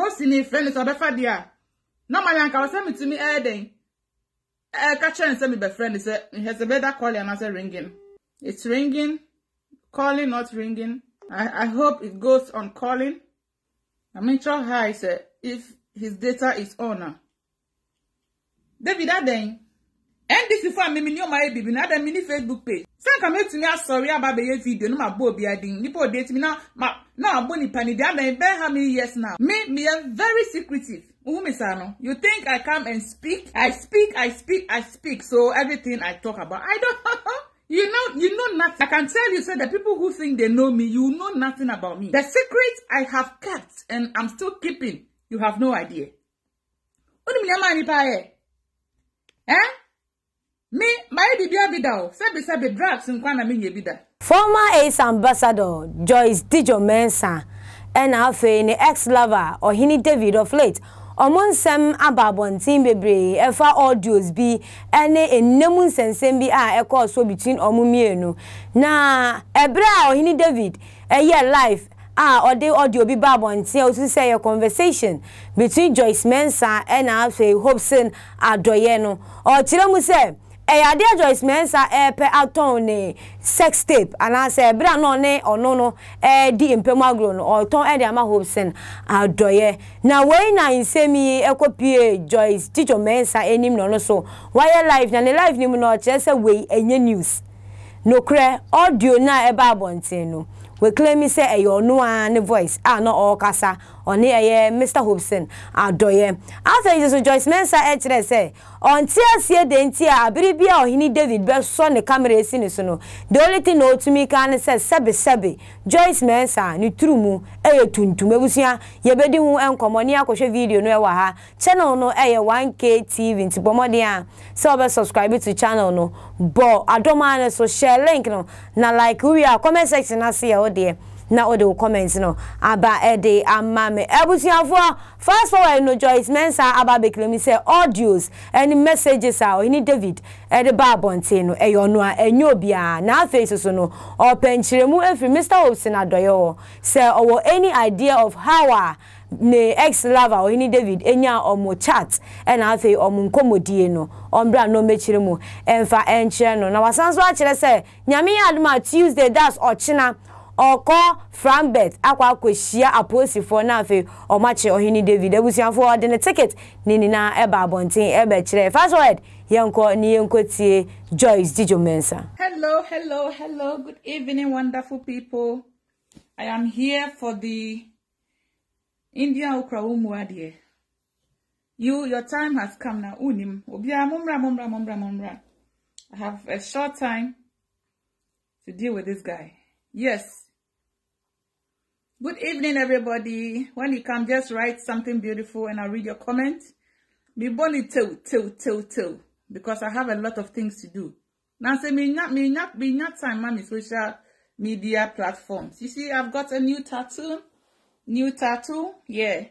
host in friends or befadia. No my uncle send me to me adding. Catcher and send me befriend. He said he has a better call and answer ringing. It's ringing, calling, not ringing. I hope it goes on calling. I mean, sure, hi, sir, if his data is on. David, that then. And this is for me, my baby, not a mini Facebook page. Some come to me, I'm sorry about the video, no, my boy, I didn't. People date me now, now, Bonnie Penny, the other, bear how many years now. Me, I'm very secretive. You think I come and speak? I speak. So everything I talk about, I don't. You know nothing. I can tell you, so the people who think they know me, you know nothing about me. The secret I have kept and I'm still keeping, you have no idea. What do you mean? Eh? Me, my baby, abida. Sebi drugs in kwana mi yebida. Former Ace Ambassador Joyce Dijo Mensah and her ex-lover or Ohini David of late. Among some ababon team bebre, efa audios be ene enemun sensembi a eko so between omumienu. Na ebra Ohini David a year life or the audio be babon team to say a conversation between Joyce Mensah and I say Hobson Adoyeno. Or Chilemu say dear Joyce Mensah pe atone sex tape and I say bra no ne or no di impemagron or ton e de ama Hobson Adoye na we na insemi ekopie Joyce Dijo Mensah enim no so why live na ne live nim no chese we enye news no kre audio na e ba abonten no we claim say eyo no an voice no all kasa on here Mr. Hobson Adoye after Jesus Joyce Mensah etre say on TSC dentia abiribia Ohini David be so ne camera si ne so no the only thing no to me can say sebe Joyce Mensah ni true mu eyo tuntum ebusia ye bedi hu enkomo ne akohwe video no e wa ha channel no eye 1k tv ntibomode a so be subscribe to channel no bo adoma ne so share link no na like we are comment section na see o de na odo comments no aba ede amame ebusiafo fast forward no Joyce Mensah aba be claim say audios any messages are Ohini David ede ba bonte no eyo no enyo bia na face so no openchiremu every Mr. Hobson Adoye say or any idea of how ne ex-lover Ohini David enya omo chat and afi omo nkomodie no ombra no mechiremu enfa enchire no na wasanso a kire say nyame adma Tuesday that's ochina Oko Frambeth akwa kweshia aposifo na afi omache Ohini David ebusiafo ordinary ticket nini na eba abonten eba kire fast forward yenko ni yenko tie Joyce Dijo Mensah. Hello, good evening wonderful people. I am here for the India Ukraine. Your time has come now. Unim. Obia mumra. I have a short time to deal with this guy. Yes. Good evening, everybody. When you come, just write something beautiful and I'll read your comment. Be bonny till. Because I have a lot of things to do. Now say me not time on social media platforms. You see, I've got a new tattoo. Yeah.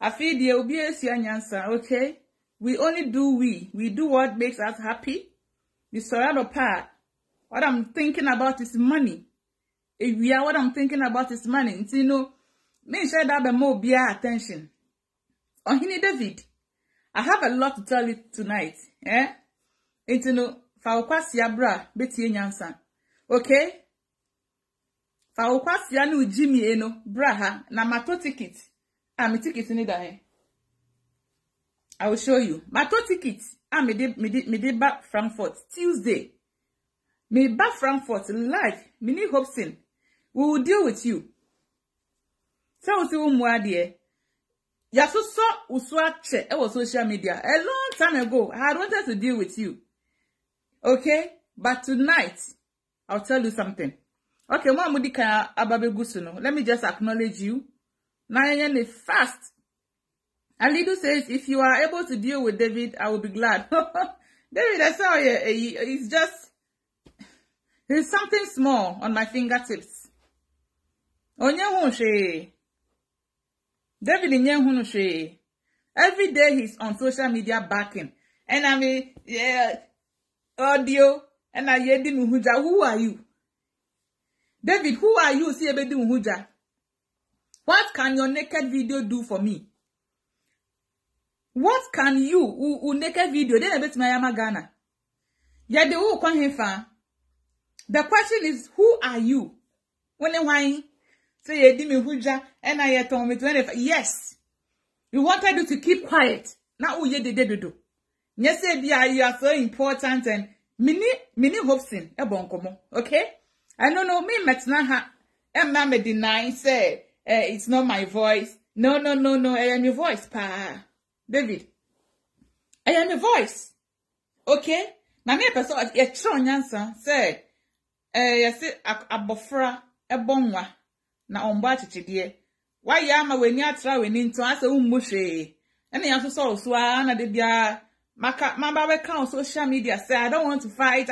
I feel there will be a answer, okay? We only do we do what makes us happy. We surround apart. What I'm thinking about is money. If we are what I'm thinking about is money, you know, make sure that the more be attention. Ohini David, I have a lot to tell you tonight, eh? You know, faukwasia bra beti nyansa, okay? Faukwasia nu Jimmy eno braha na mato ticket. Ah, me ticket ni da he. I will show you. Mato ticket. Ah, me de back Frankfurt Tuesday. Me back Frankfurt live. Me ni Hobson. We will deal with you. So we see who more there. Yasu so uswa che. It was social media a long time ago. I had wanted to deal with you. Okay, but tonight I'll tell you something. Okay, Mwamudika Ababe Gusuno. Let me just acknowledge you. Nayan is fast. Alidu says, if you are able to deal with David, I will be glad. David, I saw you. It's just, there's something small on my fingertips. David, every day he's on social media backing. And I mean, yeah, audio. And I hear him, who are you? David, who are you? What can your naked video do for me? What can you naked video? Then I bet my Yamagana. Yet the who can far. The question is, who are you? When I say Dimi Huja and I told me 25. Yes. You wanted you to keep quiet. Now who did do? Yes, you are so important and mini hopes in a bonkomo. Okay? I don't know me metnaha. And mama deny say it's not my voice. No. I am your voice, pa. David. I am your voice. Okay? Na me person e tron nyansa say yesi abofra ebonwa na omba chichide. Why ya ma weni atra weni nto ase ummuhwe. Ena yanso so so na de bia maka mamba we kan social media say I don't want to fight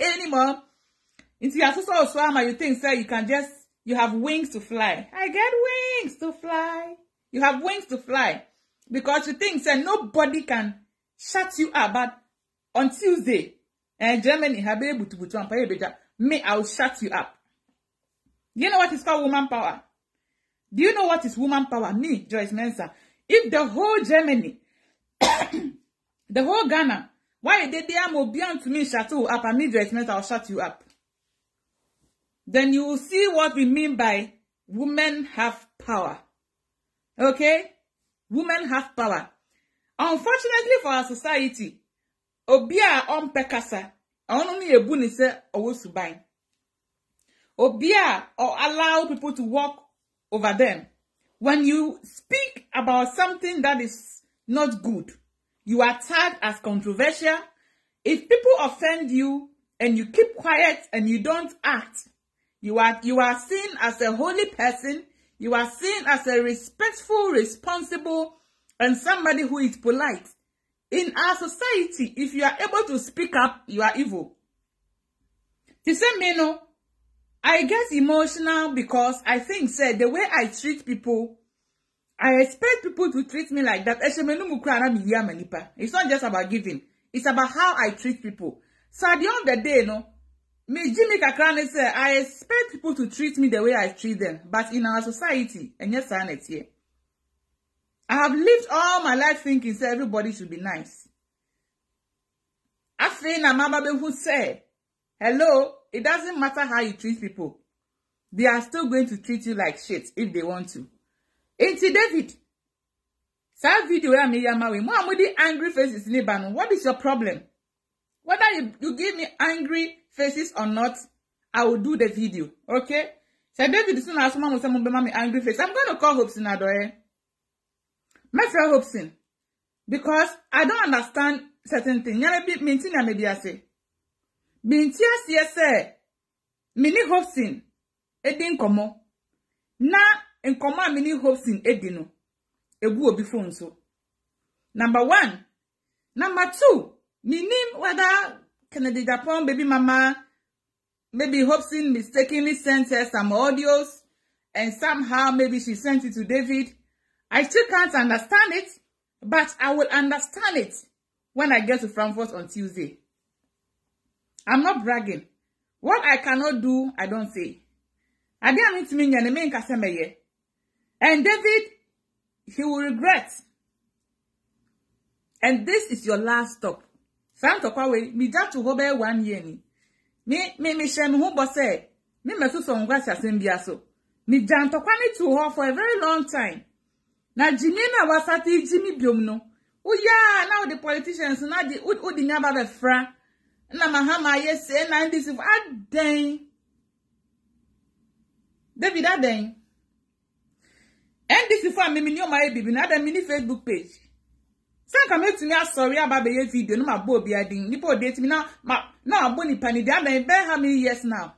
anymore. It's your so swimmer, you think, sir, you have wings to fly. I get wings to fly. You have wings to fly. Because you think, sir, nobody can shut you up. But on Tuesday, Germany, me, I'll shut you up. Do you know what is called woman power? Do you know what is woman power? Me, Joyce Mensah. If the whole Germany, the whole Ghana, why did they am obedient to me, shut you up, and me, Joyce Mensah, I'll shut you up. Then you will see what we mean by women have power. Okay? Women have power. Unfortunately for our society, Obia on Pekasa, only a bunise or Subai. Obia or allow people to walk over them. When you speak about something that is not good, you are tagged as controversial. If people offend you and you keep quiet and you don't act, you are seen as a holy person. You are seen as a respectful, responsible, and somebody who is polite. In our society, if you are able to speak up, you are evil. You say, Meno, I get emotional because I think, say, the way I treat people, I expect people to treat me like that. It's not just about giving. It's about how I treat people. So at the end of the day, no, me Jimmy Kakrane said, I expect people to treat me the way I treat them. But in our society, and yes, I here. I have lived all my life thinking say everybody should be nice. I think a mama who said, hello, it doesn't matter how you treat people. They are still going to treat you like shit if they want to. Ain't it, David? That video where I'm angry faces in Lebanon. What is your problem? Whether you give me angry faces or not, I will do the video. Okay? So David is not someone who be angry face. I'm gonna call Hobson Adoye. My friend Hobson. Because I don't understand certain things. Mintina maybe I say. Mintias yes sir. Mini Hobson. Edin komo. Na in common mini Hobson edino. Ebu obi phone so. Number 1. Number 2. Minim whether Kennedy Japon, baby mama, maybe Hobson mistakenly sent her some audios and somehow maybe she sent it to David. I still can't understand it, but I will understand it when I get to Frankfurt on Tuesday. I'm not bragging. What I cannot do, I don't say. I didn't mean to make a semi. And David, he will regret. And this is your last stop. Me just to hobe 1 year ni. Me shem who bosse. Me metu so ngwasha sembiaso. Me jantokwani to her for a very long time. Na Jimmy na wasati Jimmy biomno. Oh yeah, now the politicians na the udi nyaba be fra. Na mahama yes na this if aden. David aden. And this if am me ni o my baby na dem mini Facebook page. Sanka me to me a sorry about the video no ma bo bia din nipo date me na na abo ni pani dia na be how many years now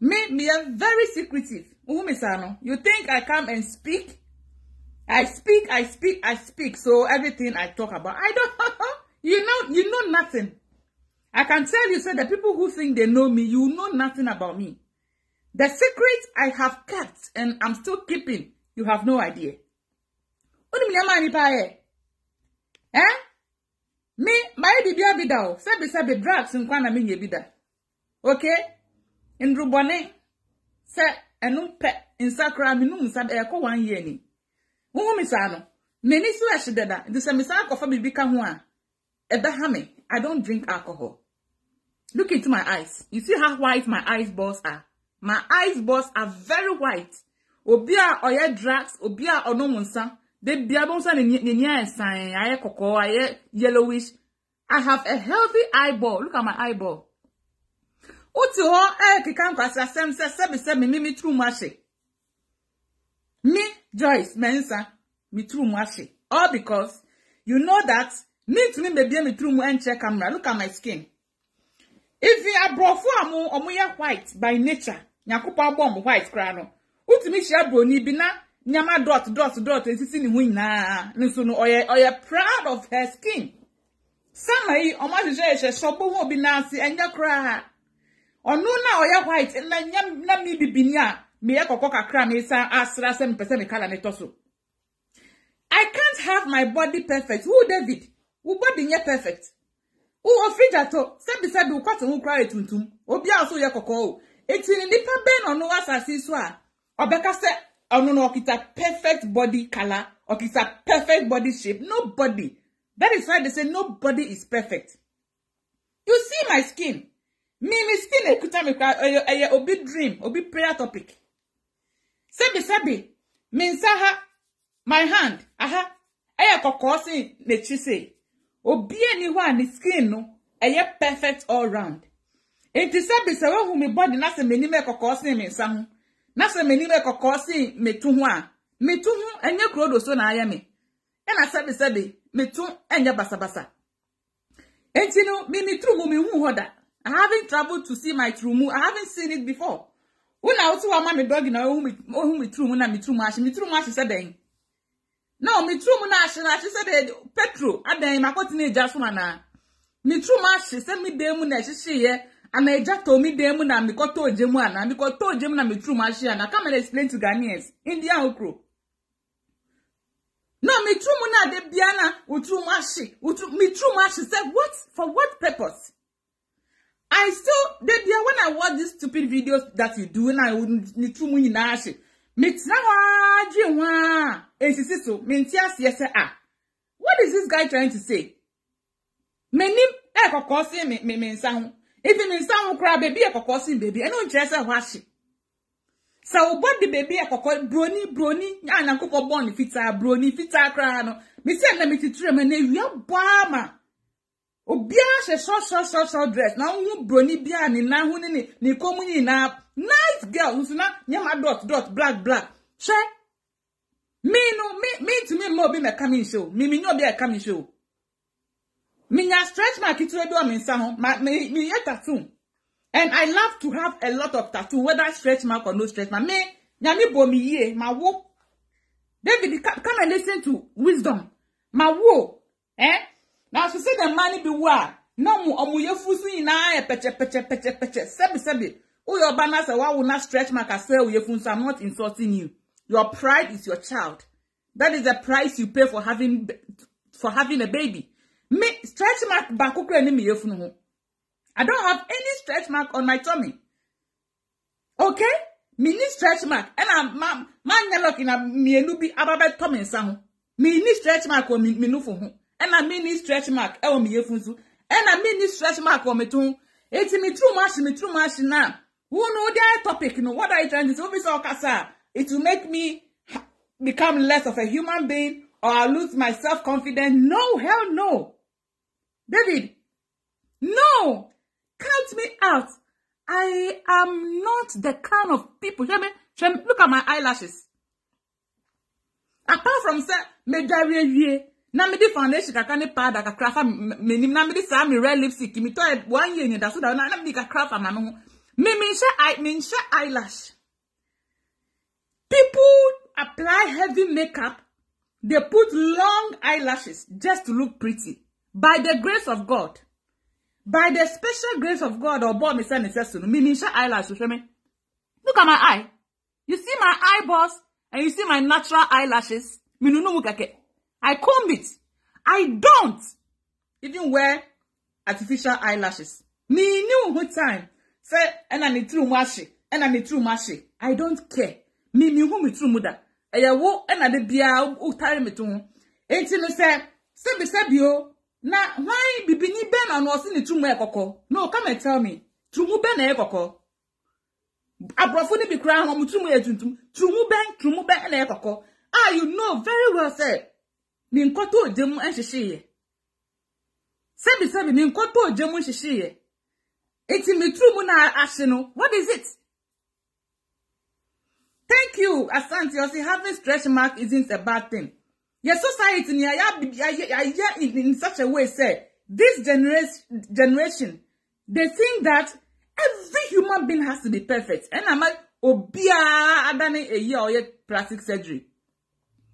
me am very secretive who me say no you think I come and speak I speak so everything I talk about I don't you know nothing I can tell you so the people who think they know me you know nothing about me the secret I have kept and I'm still keeping you have no idea what me am I pae eh? Me, my baby abida o. Sabi drugs in kwana mi yebida. Okay? In rubone. Se enum pe insakra me num sada yakọ 1 year ni wo mi sa no me ni si wa deda de se mi sa akọ fa bi ka ho a eda ha me. I don't drink alcohol. Look into my eyes. You see how white my eyes balls are? My eyes balls are very white. Obia oye drugs, obia ono munsa. They bia bonsa ni sign, aye koko, aye yellowish. I have a healthy eyeball. Look at my eyeball. Uti ho eh kikam kwasa sem se mi true mashi. Me Joyce Mensa mi true mashi. All because you know that me to me baby me true mu and check camera. Look at my skin. If you are brofu amu white by nature, nyakupa bomb white crano. Utimi share broni bina nyama dot and sisi ni wina. Nisuno oye proud of her skin. Samai omaje she shobo wo binansi enya kra. Onu na oye white na nyam na mi bibinia me yakoko kakra me san asra 7% me kala netoso. I can't have my body perfect. Who David? Who body nye perfect? O fridato sebi ukwato hu kwara tuntum obi aso ye kokoo etini nipa ben ono asasi so a obeka se ono no okita perfect body color okita perfect body shape nobody. That is why they say nobody is perfect. You see my skin, me skin ekita me kwa eye obi dream obi prayer topic sebi me nsaha my hand aha eye kokoo sin ne chise. Obi anyone ni skin no eye perfect all round. Enti sabi se wo me body na se meni me kokosin me nsa ho. Na se meni me kokosin metu ho a. Metu ho enye krodo so na aye me. E na sabi metu enye basabasa. Enti no mi true mu me hu hoda. I haven't traveled to see my true mu. I haven't seen it before. Una wo to wa ma me dog na wo me true mu na me true mu ashi. Me true mu ashi se den. No, me true munash and I said petrol and then my cotton just mana. Me true much she sent me demunash here and I just told me demon and me got told Jemana and me got told Jemana me true much and I come and explain to Ghanaians, Indian Okro. No, me true muna de Biana me true much she said what for what purpose? I still de Bia when I watch these stupid videos that you do and I wouldn't me true munashi. What is this guy trying to say? Baby, I don't dress a wash. So what the baby a brony, and I cook born if it's a brony, fit a crano. Me send me to trim and you bama. Obiash a short dress. Now brony bian in na huni ni komuni na. Nice girl, who's not my dot black. Che, me to me more be my coming show. Me no be a coming show. Me na stretch my kitchen door me saho. Me a tattoo, and I love to have a lot of tattoo, whether stretch mark or no stretch mark. Me na me bo me ye my wo. David, come and listen to wisdom. My wo, Now she say the money be wa. No mu omu ye fusu ina e peche. Sebi. Oh, your banner say, why will not stretch my castle? I'm not insulting you. Your pride is your child. That is the price you pay for having a baby. Me stretch mark bakukre any me yefunu. I don't have any stretch mark on my tummy. Okay? Me need stretch mark. And I'm man yellow in a me nubi ababet tummy sahu. Me need stretch mark on me nufu. And I mean stretch mark el me yefunzu. And I mean stretch mark on me too. It's me too much now. Who know that topic? You know what I trying to say? It will make me become less of a human being, or I lose my self-confidence. No, hell no, David. No, count me out. I am not the kind of people. Hear me? Look at my eyelashes. Apart from say, me diarrhea ye. Na me di foundation kakane powder kakrafa me nim na me di sa me red lipstick me to 1 year ni da so da na me di kakrafa na no. Me eyelash. People apply heavy makeup. They put long eyelashes just to look pretty. By the grace of God, by the special grace of God, or boy, me say eyelash. Look at my eye. You see my eyeballs and you see my natural eyelashes. Me no no mukake. I comb it. I don't even wear artificial eyelashes. Me knew what time. Say, and I need true mashi. I don't care. Me who me true mother. Eya wo ena de bia utare me to ho. Enti no se bi o na why bibini be na no se ne true mu e kokko. No, come and tell me. True mu be na e kokko. Abrofo ni bi kura ho mu true mu e tuntum. True mu be na e kokko. Ah, you know very well say. Min koto odemu enhihihie. Sebi min koto odemu enhihihie. Enti me true mu na ahye no. What is it? Thank you, Asante. You see, having stretch mark isn't a bad thing. Your society in such a way, say, this generation, they think that every human being has to be perfect. And I'm like, obia adane a year or yet plastic surgery.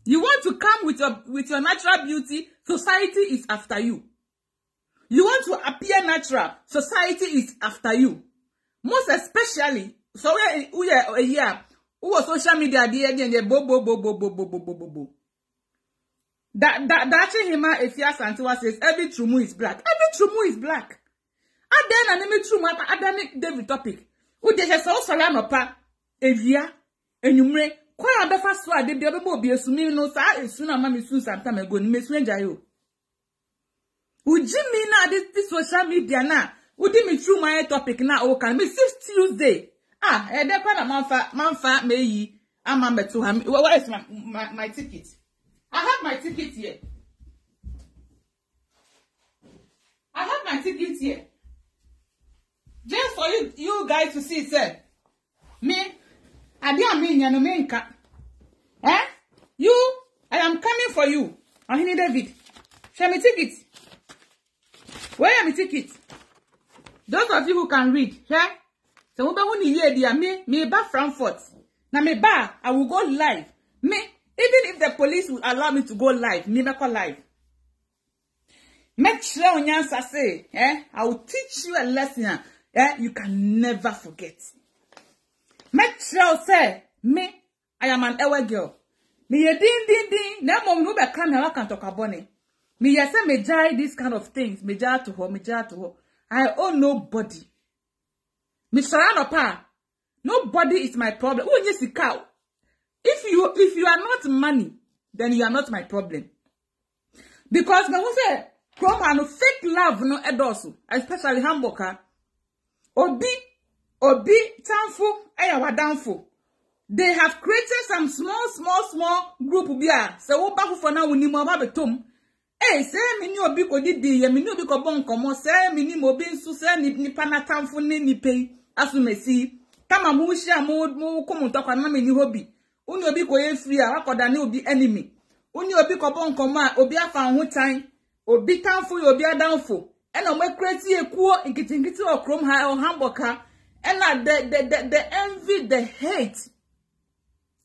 You want to come with your natural beauty, society is after you. You want to appear natural, society is after you. Most especially, so we're a year. Oh, social media, the bo. That Hima Efia Santua says every trumu is black. Every trumu is black. And then an image trumu, and then David topic. Who they just all salanopa, Evia, and you may quite a befa swa, the devil be assuming no sa, and soon a mammy soon sometime ago, Miss Wenjayo. Would you mean now this social media now? Would you mean through my topic now? Oh, can be 6 Tuesday. Ah, and then when manfa may ye, I'm number 2. Where is my ticket? I have my ticket here. I have my ticket here. Just for you guys to see, sir. Me, I don't mean you no mean ka. Eh? You, I am coming for you. I need David. Share me ticket. Where am I ticket? Those of you who can read, yeah. So when you hear dear me back Frankfurt. Now me back, I will go live. Me, even if the police will allow me to go live, me back live. Make sure you say, I will teach you a lesson. You can never forget. Make sure say, me, I am an ewe girl. Me ye ding. Now mom no be come here. I can talk about it. Me ye say me jai these kind of things. Me jai to her. Me jai to her. I owe nobody. Mr. Nobody is my problem. If you are not money, then you are not my problem. Because when we say no fake love no edosu, especially Hamburger. Obi tanfu ayawa danfu. They have created some small group bia. So we back for now we need more betum. Eh, say me ni obi ko didi, me ni obi ko bon komo, say me ni mo bi nsu, say ni pana tanfu ni pay. Asumesi kama mushi amu kumutaka na mimi hobby uni obi ko yefri akoda ni obi enemy uni obi ko bon koma obi afa hotan obi tanfo obi adanfo eno me crazy ekuo nkitingiti okrom ha Hamburger ena the envy, the hate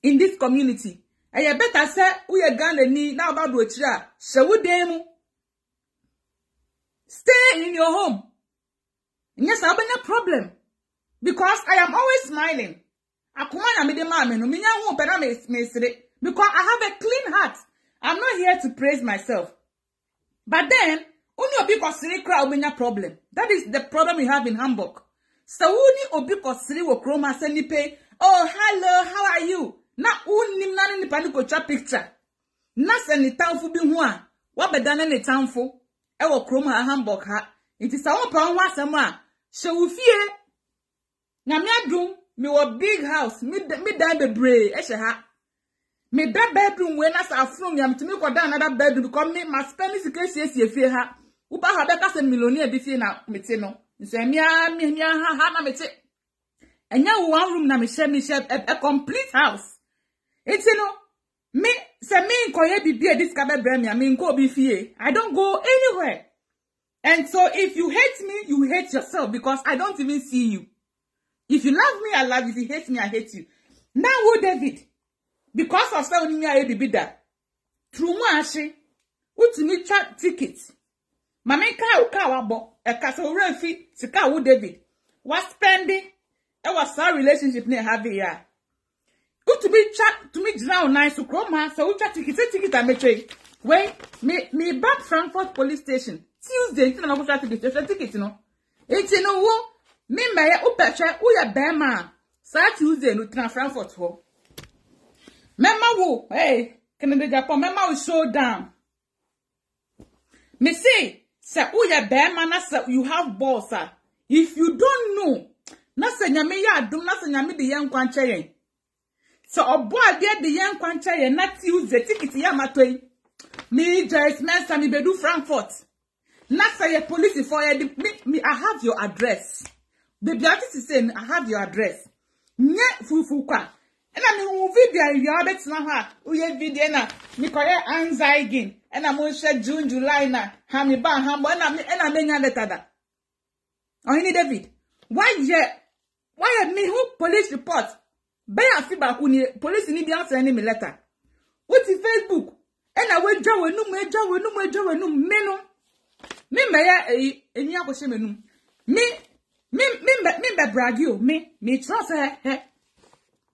in this community. And you better say we are gonna need now about Rochira. Shall we demo? Stay in your home. Yes, I have no problem. Because I am always smiling. Because I have a clean heart. I'm not here to praise myself. But then, only because Siri crowd be a problem. That is the problem we have in Hamburg. So only because Siri will chrome us and pay. Oh, hello, how are you? Na unim na ni paniko cha picture. Na se ni tanfu bi ho a, wa bedane ni tanfu e wo krom ha Hamburg ha. Nti sa won pa won asem a, she wo fie. Na me adum, me wo big house, me dan bebre e she ha. Me da bedroom we na sa afrom yam ti me ko da another bedroom because me ma spend sikasie fie ha. Wo ba ha be ka se millionaire bi fie na meti no. Nse me ha na meti. Enya one room na me share a complete house. It's me say me nkoye bibie this ka bebre me nko bi fie. I don't go anywhere. And so if you hate me, you hate yourself because I don't even see you. If you love me, I love you. If you hate me, I hate you. Now who David? Because of so me I be da. Through mo ashe. Utimi chat ticket. Mama ka wa bo. E ka so refi sika who David. What spending? E was our relationship ne have here. To me drown nice to Chroma, so we chat ticket I make. Wait, me back Frankfurt police station. Tuesday, you know, ticket, you know. It's you know who me may upper chair, who ya bear man. Ça Tuesday nous train Frankfurt ho. Même wo, hey, Canada Japan même wo showdown. Me say, say who ya be man say you have balls sir. If you don't know, na say nyame ya adom na say nyame de yan kwankye yen. So obo ade de yan kwankye yen na Tuesday ticket ya matoi. Me Joyce Mensa me bedu Frankfurt. Na say police for ya me I have your address. Baby artist say I have your address. Nye fufu kwa. And I mean, video you are better than her. We have video now. Me correct anxiety. And I'm going to June, July now. Hammy ban, hambo. And I'm going to letter that. Oh, he David. Why have me who police report? Be a feedback when police need the answer any letter. What's the Facebook? And I will draw a new major, a new menu. Me may a new question menu. Me brag you. Me trust her.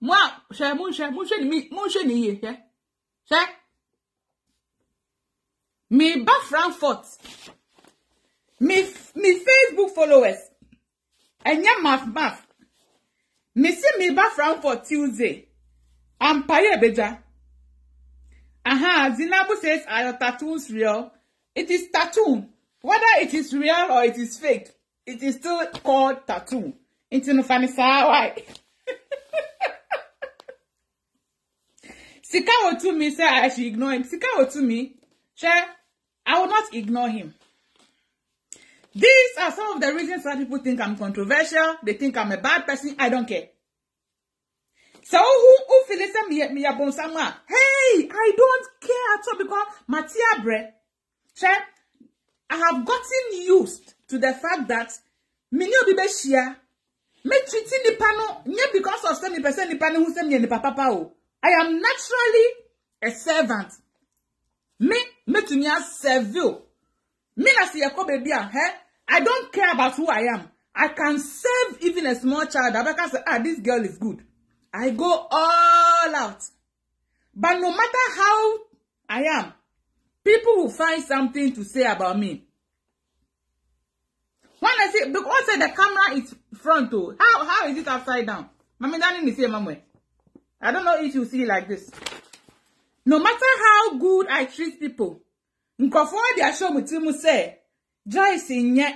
Moi, cher mon cher, hein? Cher? Mes bas Frankfurt. Mes Facebook followers. And y'a maf. Mais si mes bas Frankfurt Tuesday. I'm paye beja. Aha, Zinabu says, are your tattoos real? It is tattoo. Whether it is real or it is fake, it is still called tattoo. It's no funny side, why? Sika to me say I should ignore him. Sika to me, sure, I will not ignore him. These are some of the reasons why people think I'm controversial. They think I'm a bad person. I don't care. So who feels me about someone? Hey, I don't care at all because Matia Bre, sure, I have gotten used to the fact that me no be share. Me treating the panel not because of some person the panel who say me the papa o. I am naturally a servant. Me to me as servile. Me na si yako baby ah, eh? I don't care about who I am. I can serve even a small child. I can say, this girl is good. I go all out. But no matter how I am, people will find something to say about me. When I say, because the camera is front, oh, how is it upside down? Mami, darling, you say, Mami. I don't know if you see it like this. No matter how good I treat people, nkofo dia show mutimu say, Joyce nye,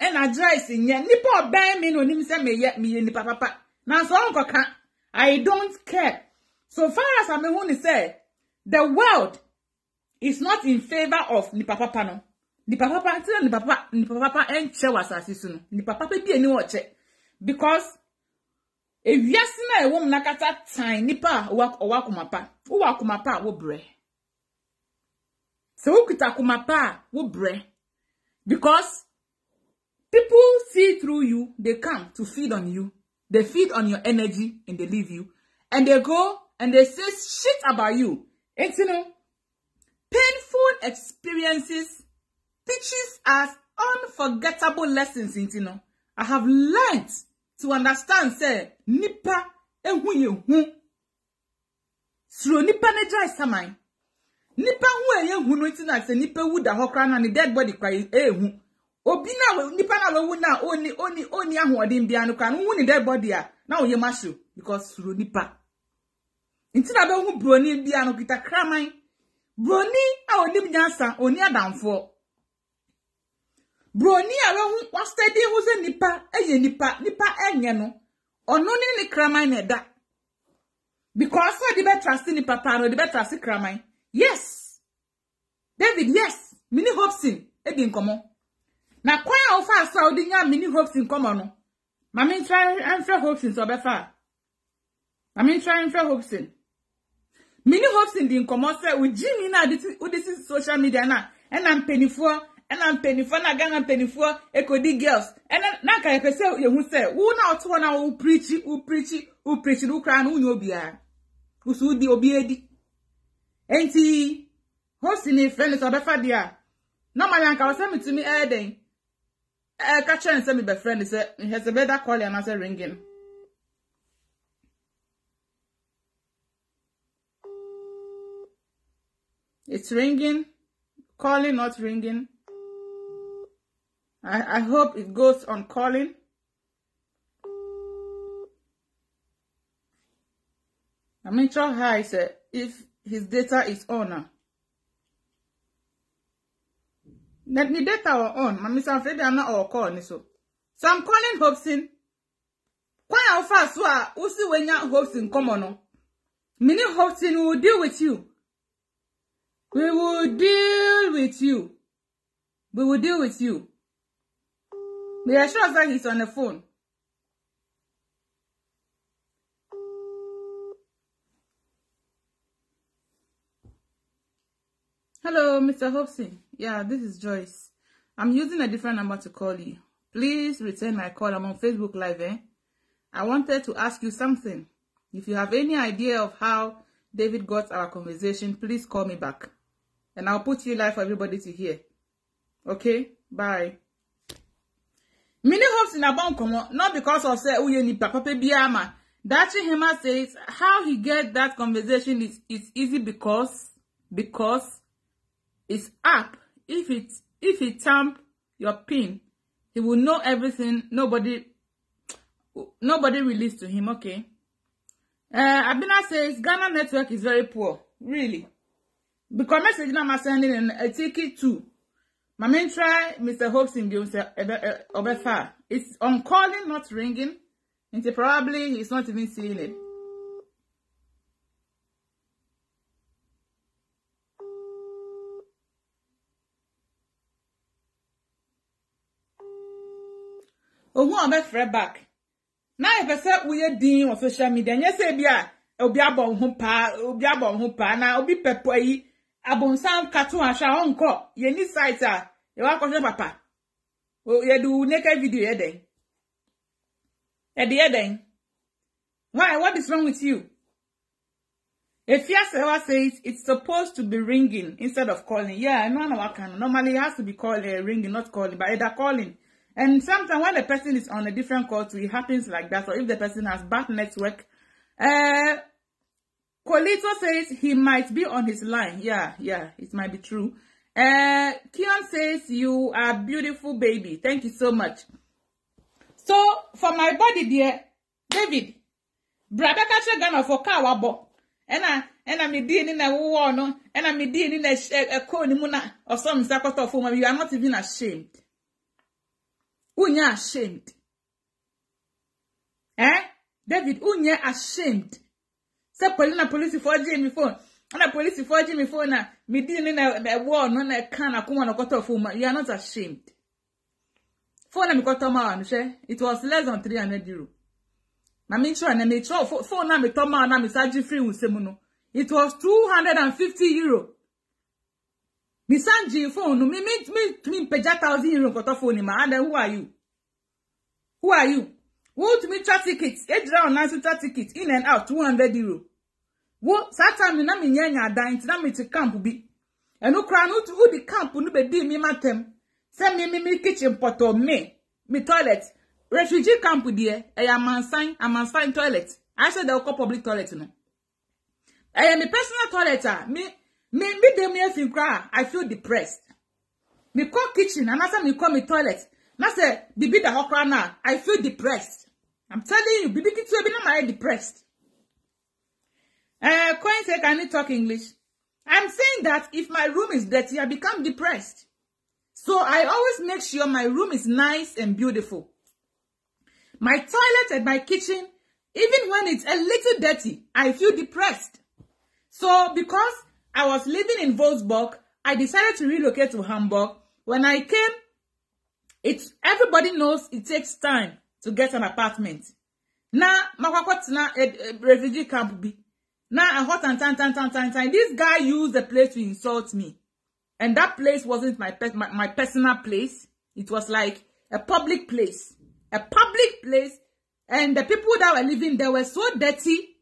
ena Joyce nye, nipo ben me no nim say me ye me ni papa papa. Na so onko ka. I don't care. So far as I'm who say, the world is not in favor of ni papa papa no. Ni papa papa tell ni papa en che wasasi su no. Ni papa pe bi eni wo che. Because if yes, na woman nakata time nipa owa kumapa wo bre. So wo kita kumapa wo bre because people see through you. They come to feed on you. They feed on your energy and they leave you. And they go and they say shit about you. And you know, painful experiences teaches us unforgettable lessons. You know, I have learned to understand, say, nipa, Sro nipa ne dry samai. Nipa hu hu no tina say nipa wu da hokra na ni dead body cry hu. Obi na nipa na lo wu na oni ahoden bia no kan hu ni dead body a na wo ye masho because sro nipa. Ntina be hu broni bia no kita kraman. Broni a oni nyansa oni adamfo. Broni a hu wa steady hu say nipa eye nipa enye no. Ono ni ni kraman na da. Because we did trust in the papa, we did trust in Kramai. Yes, David. Yes, mini Hobson. It been common. Now, quite how far Saudi ya mini Hobson common. Mammy try and fair Hobson so better. Mammy try and fair Hobson. Mini Hobson didn't come out. Say with Jimmy now. This is social media now. And I'm peniful. Na gana peniful. Ekodi girls. And now can you say you say who now to na who preachy who preachy who cry who no biya. Usu di obiedi. Enti hosting a friend is a befadia. No man can send me to me then. Catcher and send me be friend. Say he has a better call and answer ringing. It's ringing, calling not ringing. I hope it goes on calling. Mitra hides if his data is on. Let me data or on. Mami is afraid I'm not or call. So I'm calling Hobson. Why how fast you see when you Hobson come on? Meaning Hobson will deal with you. We will deal with you. We will deal with you. They are sure that he's on the phone. Hello, Mr. Hobson. Yeah, this is Joyce. I'm using a different number to call you. Please return my call. I'm on Facebook Live, eh? I wanted to ask you something. If you have any idea of how David got our conversation, please call me back. And I'll put you live for everybody to hear. Okay? Bye. Mini Hobson about come not because of say uyeni papa biama. Dachi Hema says how he get that conversation is easy because it's app. If he tamp your pin, he will know everything. Nobody released to him. Okay. Abina says Ghana network is very poor. Really, because message I'm sending and I take it too. My main try Mr. Hobson Obefar. It's on calling, not ringing. And probably he's not even seeing it. Oh, who am I friend back? Now, if I said we are dealing on social media, yes, Abia, Obiabon Humpa, Obiabon Humpa, now Obi Pepoi, Abonsam Katu and Shahon Ko, Yeni Saita, Yawako Papa. Oh, you do naked video, Eden. Eden. Why? What is wrong with you? If Yasewa says it's supposed to be ringing instead of calling, yeah, I know what can. Normally, it has to be called ringing, not calling, but either calling. And sometimes when the person is on a different call too, it happens like that. Or if the person has bad network. Colito says he might be on his line. Yeah, it might be true. Kion says you are beautiful baby. Thank you so much. So for my body dear, David, brother catch a gun for kawabo. And I'm in a war no, and I'm in a conimuna or some sakoto for you are not even ashamed. Unya ashamed. Eh? David, unya ashamed. Say Paulina police for Jimmy phone. And a police for Jimmy phone na me dealing in a war no na can akuma no koto for you are not ashamed. Phone me koto ma anche. It was less than 300 euro. Na me try na me try phone na me toma na me saji free usemuno. It was 250 euro. Misanji phone no me peja 1,000 euro koto phone ma. And then who are you? Who are you? What me chat tickets? $8 to chat tickets in and out 200 euro. What Satan me na me nyanya dan ti na me ti camp bi. Eno kra no tu di camp no be di me matem. Say me kitchen pot or me toilet. Refugee camp there. I am a man sign toilet. I said they call public toilet no. I am a personal toilet. Me dey me feel cry. I feel depressed. Me call kitchen and after me call me toilet. Na say bibi da hokra na. I feel depressed. I'm telling you, Bibi Kitsu be not my depressed. Coin say, can you talk English? I'm saying that if my room is dirty, I become depressed. So I always make sure my room is nice and beautiful. My toilet and my kitchen, even when it's a little dirty, I feel depressed. So because I was living in Wolfsburg, I decided to relocate to Hamburg. When I came, everybody knows it takes time to get an apartment. Now, Makwakot na refugee camp be. Now, a hot and time. This guy used the place to insult me. And that place wasn't my personal place. It was like a public place. And the people that were living there were so dirty.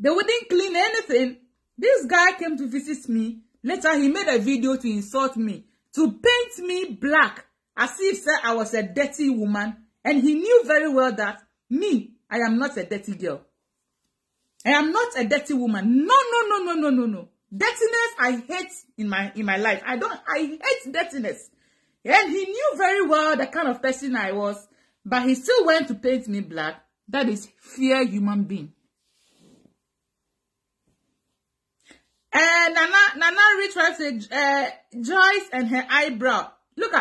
They wouldn't clean anything. This guy came to visit me. Later, he made a video to insult me. To paint me black. As if I was a dirty woman. And he knew very well that me, I am not a dirty girl. I am not a dirty woman. No. Dirtiness I hate in my life. I hate dirtiness. And he knew very well the kind of person I was, but he still went to paint me black. That is fear human being. Nana retracts Joyce and her eyebrow. Look.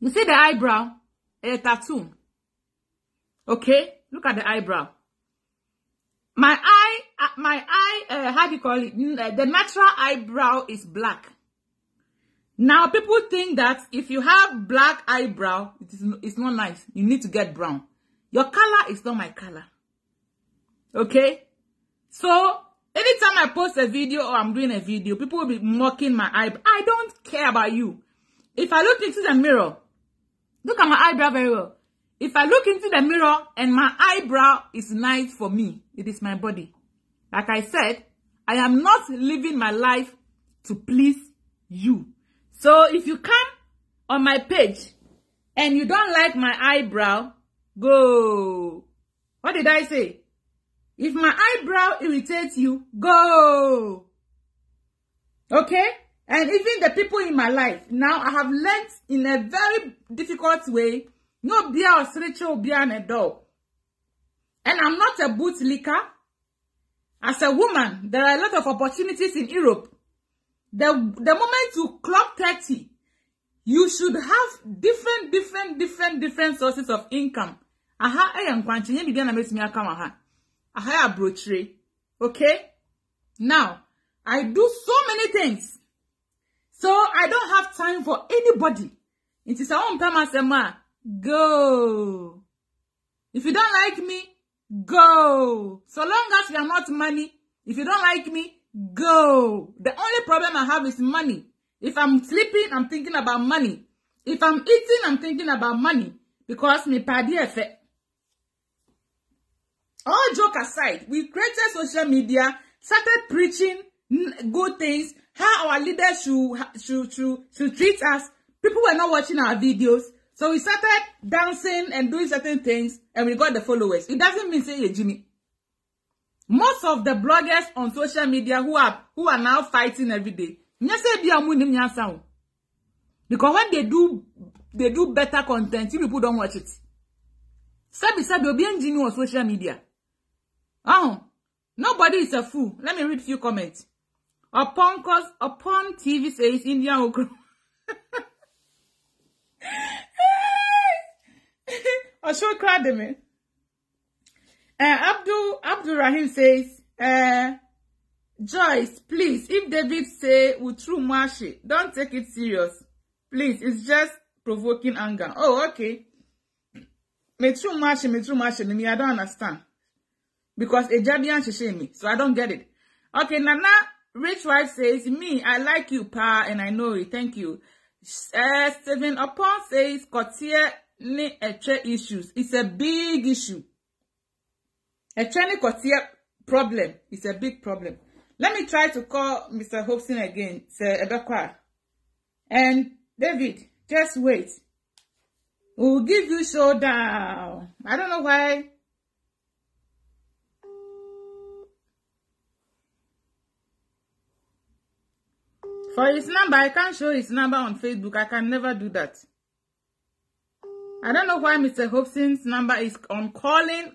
You see the eyebrow? A tattoo. Okay? Look at the eyebrow. My eye, how do you call it? The natural eyebrow is black. Now, people think that if you have black eyebrow, it's not nice. You need to get brown. Your color is not my color. Okay? So, anytime I post a video or I'm doing a video, people will be mocking my eyebrow. I don't care about you. If I look into the mirror, look at my eyebrow very well. If I look into the mirror and my eyebrow is nice for me, it is my body. Like I said, I am not living my life to please you. So if you come on my page and you don't like my eyebrow, go. What did I say? If my eyebrow irritates you, go. Okay? And even the people in my life, now I have learned in a very difficult way, no beer or spiritual beer and a dog. And I'm not a bootlicker. As a woman, there are a lot of opportunities in Europe. The moment you clock 30, you should have different sources of income. Aha, I am quenching. You gonna make me a come aha. Aha, brochure. Okay. Now I do so many things, so I don't have time for anybody. It is our own time. Go. If you don't like me, go. So long as you are not money. If you don't like me, go. The only problem I have is money. If I'm sleeping, I'm thinking about money. If I'm eating, I'm thinking about money. Because me padi effect. All joke aside, we created social media, started preaching good things, how our leaders should treat us. People were not watching our videos. So we started dancing and doing certain things, and we got the followers. It doesn't mean say, hey, Jimmy. Most of the bloggers on social media who are now fighting every day, because when they do better content, people don't watch it. Sabi obi engineer on social media. Oh, nobody is a fool. Let me read a few comments. Upon TV says Indian okra. I show crowd them. Abdul Rahim says, Joyce, please, if David say Utru Mashi, don't take it serious. Please, it's just provoking anger. Oh, okay. Me, I don't understand. Because Ejabian sheshe me, so I don't get it. Okay, Nana Rich Wife says, me, I like you, pa, and I know it. Thank you. Stephen Upon says, Kotier ne etre issues. It's a big issue. A training problem is a big problem. Let me try to call Mr. Hobson again, Sir Ebekwa. And David, just wait. We'll give you showdown. I don't know why. For his number, I can't show his number on Facebook. I can never do that. I don't know why Mr. Hobson's number is on calling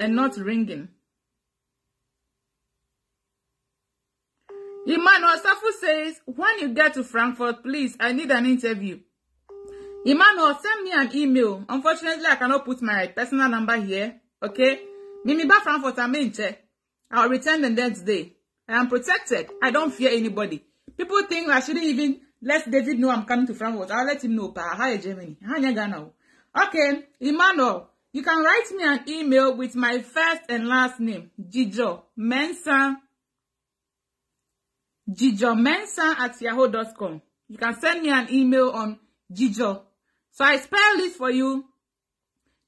and not ringing. Emmanuel Safu says, when you get to Frankfurt, please, I need an interview. Emmanuel, send me an email. Unfortunately, I cannot put my personal number here. Okay? Mimi ba Frankfurt, I'm in check. I'll return the next day. I am protected. I don't fear anybody. People think I shouldn't even... Let David know I'm coming to Frankfurt. I'll let him know. Hi, Germany. Okay, Emmanuel, you can write me an email with my first and last name, gijomensa@yahoo.com. You can send me an email on Gijo. So I spell this for you.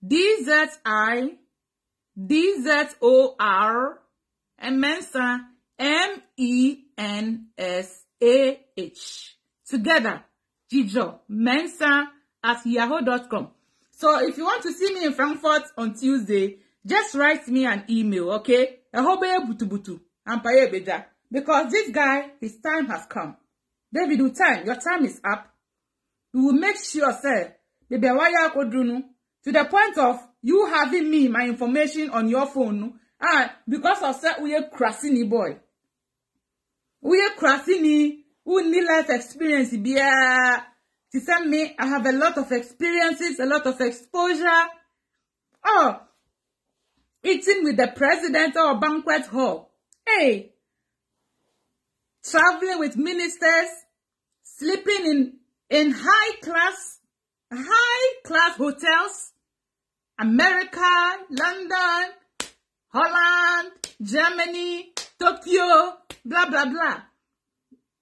DZIDZOR and Mensa MENSAH. Together, gijomensa@yahoo.com. So if you want to see me in Frankfurt on Tuesday, just write me an email, okay? Because this guy, his time has come. David, your time is up. You will make sure, sir, to the point of you having me, my information on your phone, because of that we are crassini boy. We are crassini. We need life experience. She said me, I have a lot of experiences, a lot of exposure. Oh, eating with the president or banquet hall. Hey, traveling with ministers, sleeping in high class hotels. America, London, Holland, Germany, Tokyo, blah, blah, blah.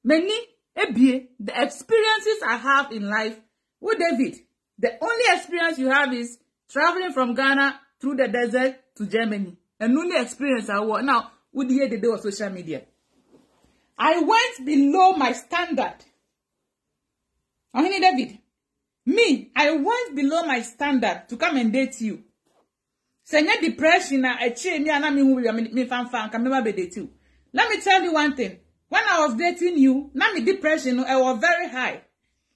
Many, the experiences I have in life. With David, the only experience you have is traveling from Ghana through the desert to Germany. And only experience I was. Now, with the day of social media, I went below my standard. Only David. Me, I went below my standard to come and date you. Senya depression, I changed me and I'm me fan fan. Can never be date you. Let me tell you one thing. When I was dating you, now my depression I was very high,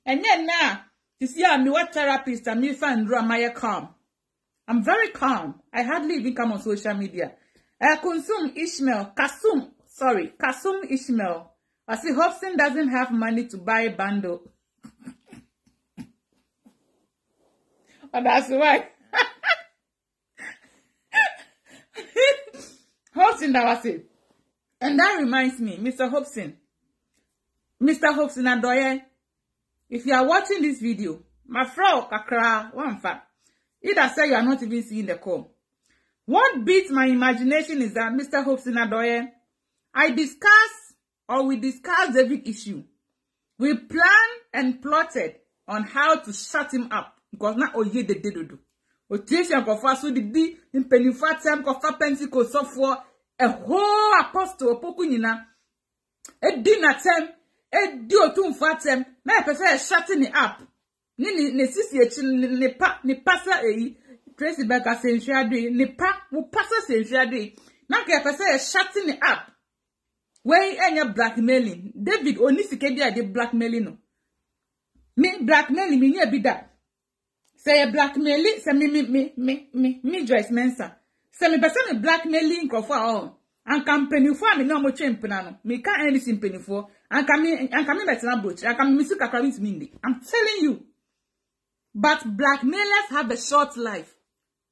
and then now this year I'm a therapist and me find Ramaya calm. I'm very calm. I hardly even come on social media. I consume Ishmael, Kasum Ishmael. I see Hobson doesn't have money to buy a bundle. And that's why Hobson, that was it. And that reminds me, Mr. Hobson Adoye, if you are watching this video, my friend Kakra, one fact, either say you are not even seeing the call. What beats my imagination is that Mr. Hobson Adoye, we discussed every issue. We planned and plotted on how to shut him up because now Oye the dedodo. Otiation kofa so the di in penifatem kofa pensico software. A whole apostle Pokunina, a dinner tem, a duotum fatem, may prefer shutting it up. Nini necessity ne pa ne passa a Tracy Becker century, ne pa will pass a century. Now, I prefer shutting it up. Where any blackmailing, David Onisikabia de blackmailing. Me blackmailing, me near be that. Say a blackmailing, say me Joyce Mensah. Se me person me blackmailing ko for all. An kan penifo me no mo twempena no. Me ka any sin penifo. An kan me betina broach. An kan me si kakra with me. I'm telling you. But blackmailers have a short life.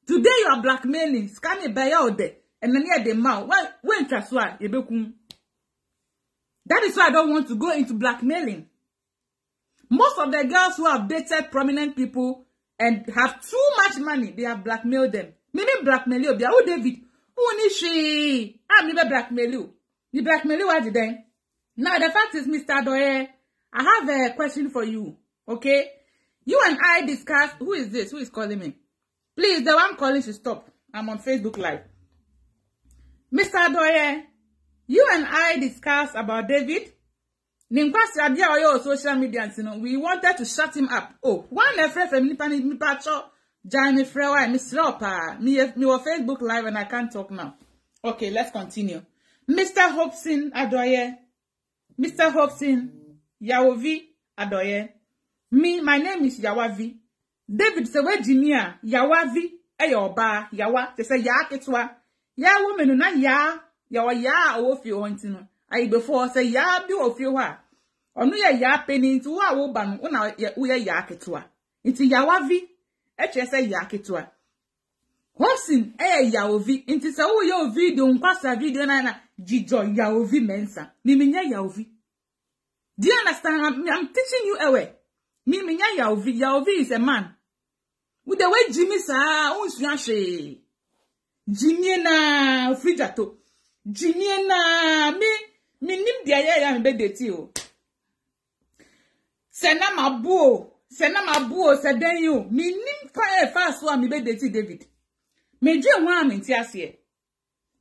Today you are blackmailing. Scan me by all day. And then here the mouth. When traswa e bekum. That is why I don't want to go into blackmailing. Most of the girls who have dated prominent people and have too much money, they have blackmailed them. Mimi blackmail you, oh David, who is she? I'm never blackmail you. You blackmail you what did then? Now the fact is, Mr. Doye, I have a question for you. Okay, you and I discussed. Who is this? Who is calling me? Please, the one calling should stop. I'm on Facebook Live. Mr. Doye, you and I discussed about David. Social media and you know we wanted to shut him up. Oh, one reference from Nipani Pacho. Johnny Frewa, Miss Lopa, me on Facebook Live and I can't talk now. Okay, let's continue. Mr. Hobson Adoye, Mr. Hobson Yawovi Adoye. Me, my name is Yawavi. David say where Jimia Yawavi Eyoba Yawa. They say Ya Ketwa Ya woman na Ya Yawa Ya Owofio Ontino. I before say Ya bi Ofio wa. Onu ya Ya Penny to wa wo banu una uya Ya Ketwa. Inti Yawavi. Echese yakitwa. Hobson yaovi. Inti sa u yaovi de unkwasa video na na jijo yaovi mensa. Miminya yaovi. Do you understand? I'm teaching you a way. Miminya yaovi. Yaovi is a man. With the way Jimmy sa unsyanche. Jimmy na frijato. Jimmy na me nim dia ya me bedeti o. Sena mabuo. Sena mabuo se den yo mi nim kwa fast wa mi be date David me je ho am ntia se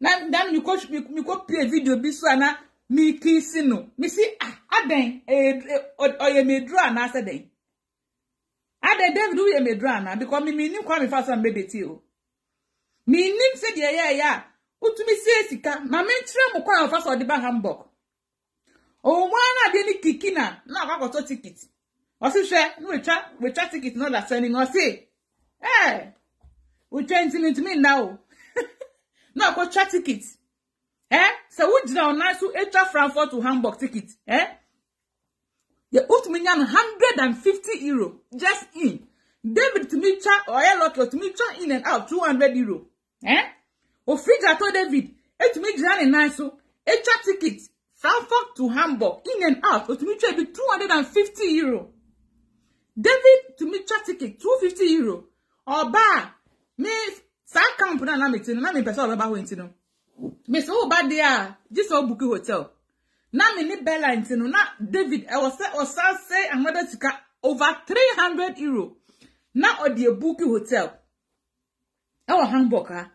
na dan mi ko play video bi so na mi kisi no mi si aden oye me draw na se den aden David we me draw na because mi nim kwa mi fast wa mi be date o mi nim se de ya utumi se sika ma me tire mo kwa fast wa de ba Hamburg o wa na de ni kikina na akwakoto ticket. We try ticket not that sending us. Hey, we change it to me now. Now go check ticket. Eh? So we did on nice to enter Frankfurt to Hamburg ticket. Eh? The Utminian 150 euro just in. David Timicha or Elok Timicha in and out 200 euro. Eh? O figure to David. It me journey nice so enter ticket. Frankfurt to Hamburg in and out. O Timicha be 250 euro. David Timicha ticket 250 euro. Or bar me. That company na meeting na me person oba ho ntino me so oba dia this o buki hotel na me ni Bella ntino na David I was say another sika over 300 euro na o the buki hotel I was Hamburg ha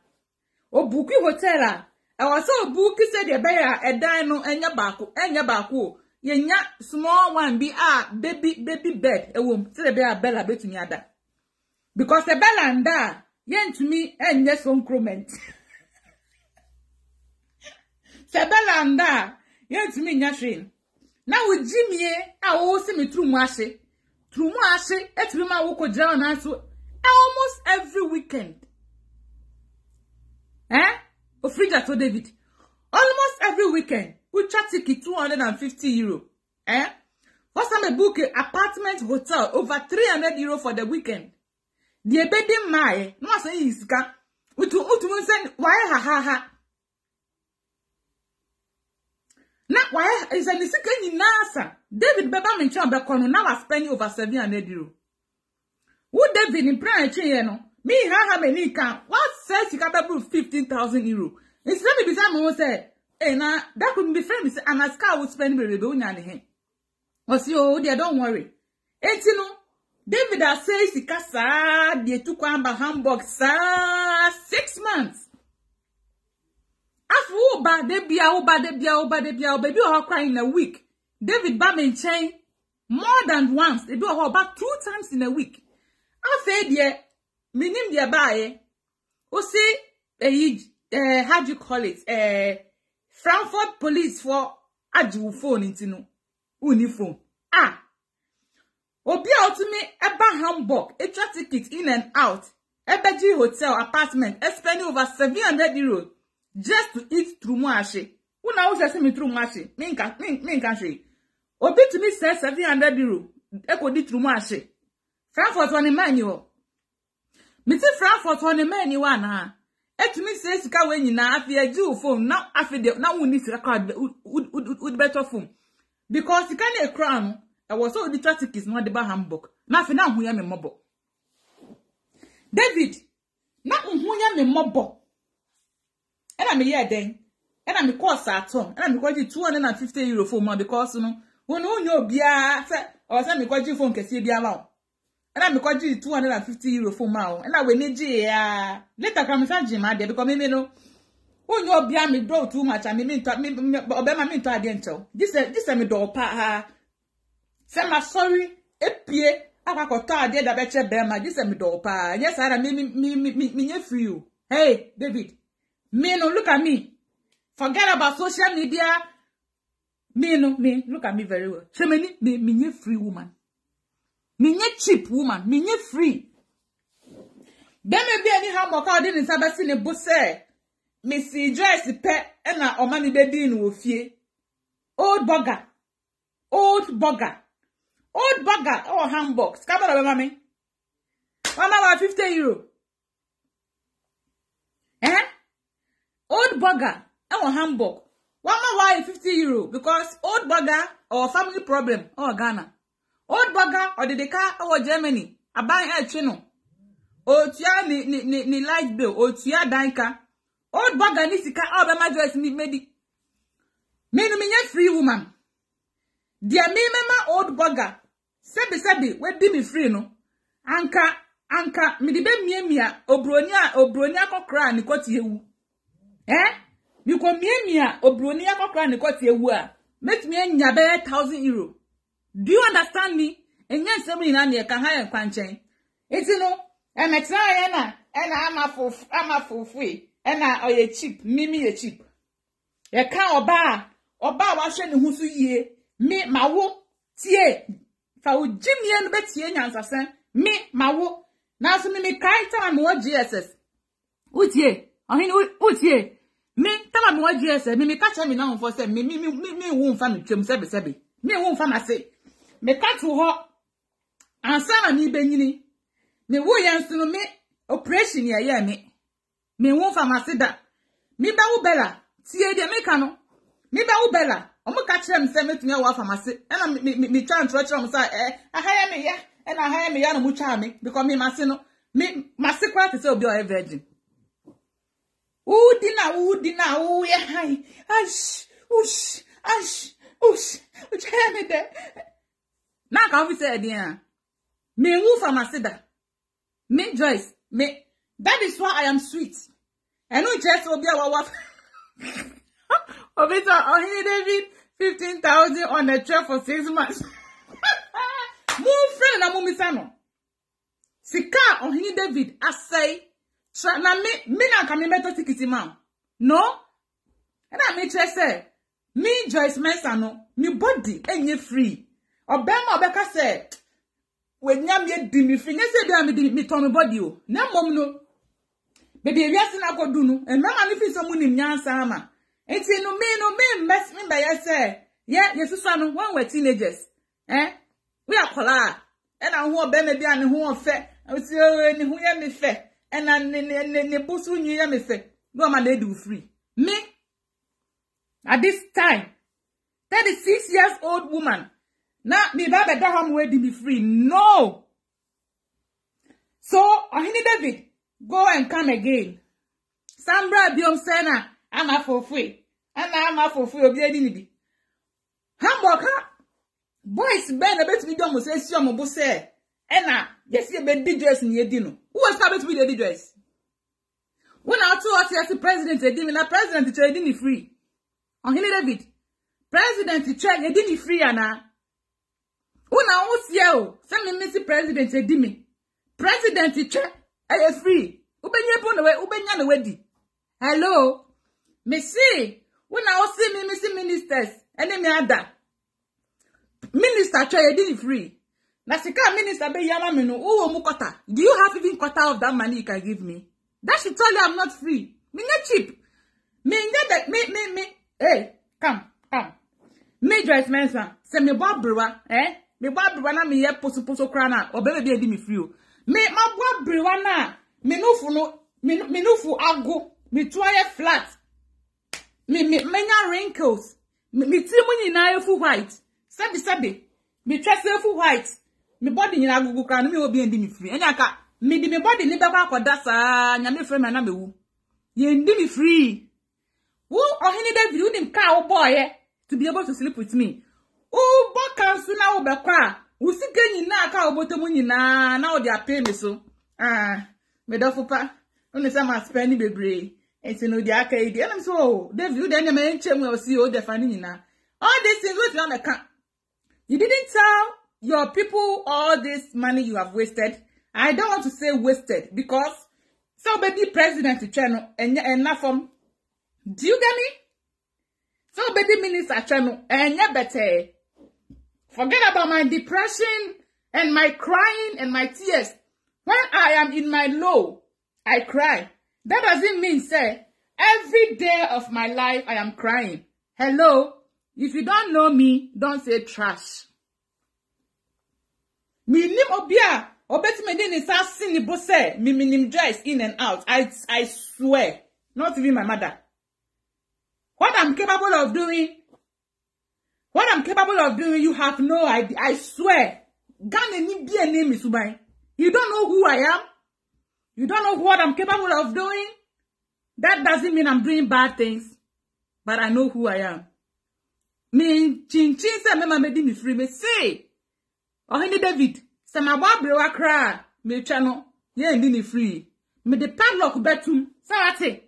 o buki hotel ah I was so buki say the bear edan no enya baako yenya small one bi ah baby bed ewo say the bear Bella betumi ada because the Bella and da yen to me and yes on crewment. Sebella and da yen to me nyashin. Now with Jimmy, I will see me through Mashi. Through Mashi, et me ma woko down also almost every weekend. Eh? Ofrida to David. Almost every weekend. We chat ticket 250 euro. Eh? What's on a book apartment hotel over 300 euro for the weekend? The bedding my no say is ka utu send why ha na why is an sika nyinasa David beba me chan be kono na was spending over 700 euro who David in prayer here no me ha me ni kan what say sika be 15,000 euro it's let me be say me say eh na that could be friend say and as ka would spend be rebe unya ne he o si o dey don't worry enti no David has said he can they took Hamburg 6 months. After Uba, they be baby all crying in a week. David Bam chain more than once. They do all about 2 times in a week. After the minim the buy, we see how do you call it? Frankfurt police for adju phone intinu uniform. Ah. Obi out to me Eba Hamburg, a ticket in and out, Eba G hotel apartment, spending over 700 euro just to eat through Moashi. Who now just me through Moashi? Me in country. Obi to me says 700 euro. Eko di through Moashi. Frankfurt one manual. Me see Frankfurt one manual na. Eko to me says you can win na after a G phone now after the now we need to record would better phone because you can't a crown. I was so the traffic is not about Hamburg. Now for now, who am I mobo? David, now who am I mobo? And I'm here then, and I'm cost at home, and I'm quite 250 euro for more because you know when you be a or some quite you phone can see be around, and I'm quite 250 euro for more, and I will need you. Later come to Jim, I because me no when you be a me draw too much. I mean me obey my mental dental. This me do pa. Sema sorry, epie, akakota ade da beche bema, dise mi do pa. Yes, I me nye free you. Hey, David. Me no, look at me. Forget about social media. Me no, me, look at me very well. Shemeni, me nye free woman. Me nye cheap woman, me nye free. Then me be any how moka odin in sabasi ne bose. Me si dress pe, ena omani bedi in wofie. Old bugger. Old bugger or Hamburg. Scabber of mommy. 150 euro. Eh? Old bugger or Hamburg. 150 euro because old bugger or family problem or Ghana. Old bugger or the car or Germany. I buy a channel. Otia ni light bill. Otia dinka. Old bugger ni sika or the madras ni medi. Minye free woman. Dear me, my old bugger. Sebi, where be me free no? Anka, me de be miemia, obronia ko kra ni koti ewu. Eh? Me ko miemia, obronia ko kra ni koti ewu a. Make me nya be 1,000 euro. Do you understand me? Enya nsemi na ne kan ha en kwanchen. Iti no, e me try na, e na ama fufu, e na oye cheap, mimi ye cheap. E kan oba wa hwe ne hu so yie. Me mawo tie fa o jimie no betie nyansasen me mawo na so me kai ta na o GSS o tie Ohin o tie. Me tama me wa GSM me catch me now for say me won fa me twem sebe. Me won fa ma say. Me catch ho. Ansana me benyini. Me wo yanso me operation ya me. Me won fa ma say da. Me ba wo bela. Tie de me ka no. Me ba wo bela. Omo catch them say me tumi wa fa ma say. E na me try and torture them say ahaya me ya. E na ahaya me ya no mucha me because me ma say no. Me ma say kwat say obi o virgin. Udina, oh, yeah, hi. Ush, tell me that. Now, can we say, dear? Me, who from Maseda? Me, Joyce, me. That is why I am sweet. And who just will be our wife? Of it, only David, 15,000 on the trail for 6 months. Move, friend, I'm Mumisano. Sika, only David, I say. Na me na ka me meto tikiti ma no e na me che se me Joyce Mensa no me body enye free obema obeka se we nyam ye di me free nyese bi am di me to me body o na mom no baby e wiase na kodu no e mama me fi so mu nim nyansa ama enti no me mess me ba yese ye yesusa no when we teenagers we are kola e na ho obema bi an ho ofe o si o ni ho ye me fe. And I nebusu nyu me fe. No man dey do free. Me at this time, 36-year-old woman. Now me baby da home wey dey be free. No. So Ohini David go and come again. Sambra biom sena ama for free. Ama for free obi edi ni bi. Hamboka boys ben abet mi do mo say si omo bo say. Ena yes ye be dress ni edi no. Who was coming to be the dress? When I told the president, they didn't. The president didn't free. On Henry David, president didn't free. Anna. When I was here, some minister president didn't. President is free. Ubenya pon away. Ubenya no wedi. Hello, Messi. When I was seeing Messi ministers, and then me ada. Minister didn't free. Nasika minister be yama minu uwo mu kota. Do you have even quarter of that money you can give me? That should tell you I'm not free. Me not cheap. Me. Hey, come. Me Joyce Mensa. Se me bo brewa, Me bo brewa na me ye poso kra na. Obebe bi edi me free o. Me ma bo brewa na. Me nufu ago. Me toye flat. Me nya wrinkles. Me timu nyina ye full white. Sabi. Me trust full white. Me body ni na gugu kra no me obi ndi me free enya ka me di me body ni be kwa akoda saa nya me free me na me wu ye ndi me free wo Ohini David wo nim ka wo boy to be able to sleep with me wo bo kan su na wo be kwa wo sika nyina aka wo boto mu nyina na wo dia pay me so me do fupa oni say ma spend bebre enti no dia aka e di enam so David wo de nya me nche mu o si o define nyina all these things we na ka you didn't tell your people all this money you have wasted. I don't want to say wasted because so baby president to channel and not from. Do you get me? So baby minister channel and yeah better. Forget about my depression and my crying and my tears. When I am in my low, I cry. That doesn't mean say every day of my life I am crying. Hello, if you don't know me, don't say trash. Me nim obia, obeti me din isa sin ni bose, me nim dress in and out. I swear, not even my mother. What I'm capable of doing, you have no idea. I swear. Gane ni bia name is Ubai. You don't know who I am. You don't know what I'm capable of doing. That doesn't mean I'm doing bad things, but I know who I am. Me chin chin se me ma me di me free me say. Ohini David, se ma wa brewa kra, me channel, ye ndi ni free. Me de padlock betum, sarate,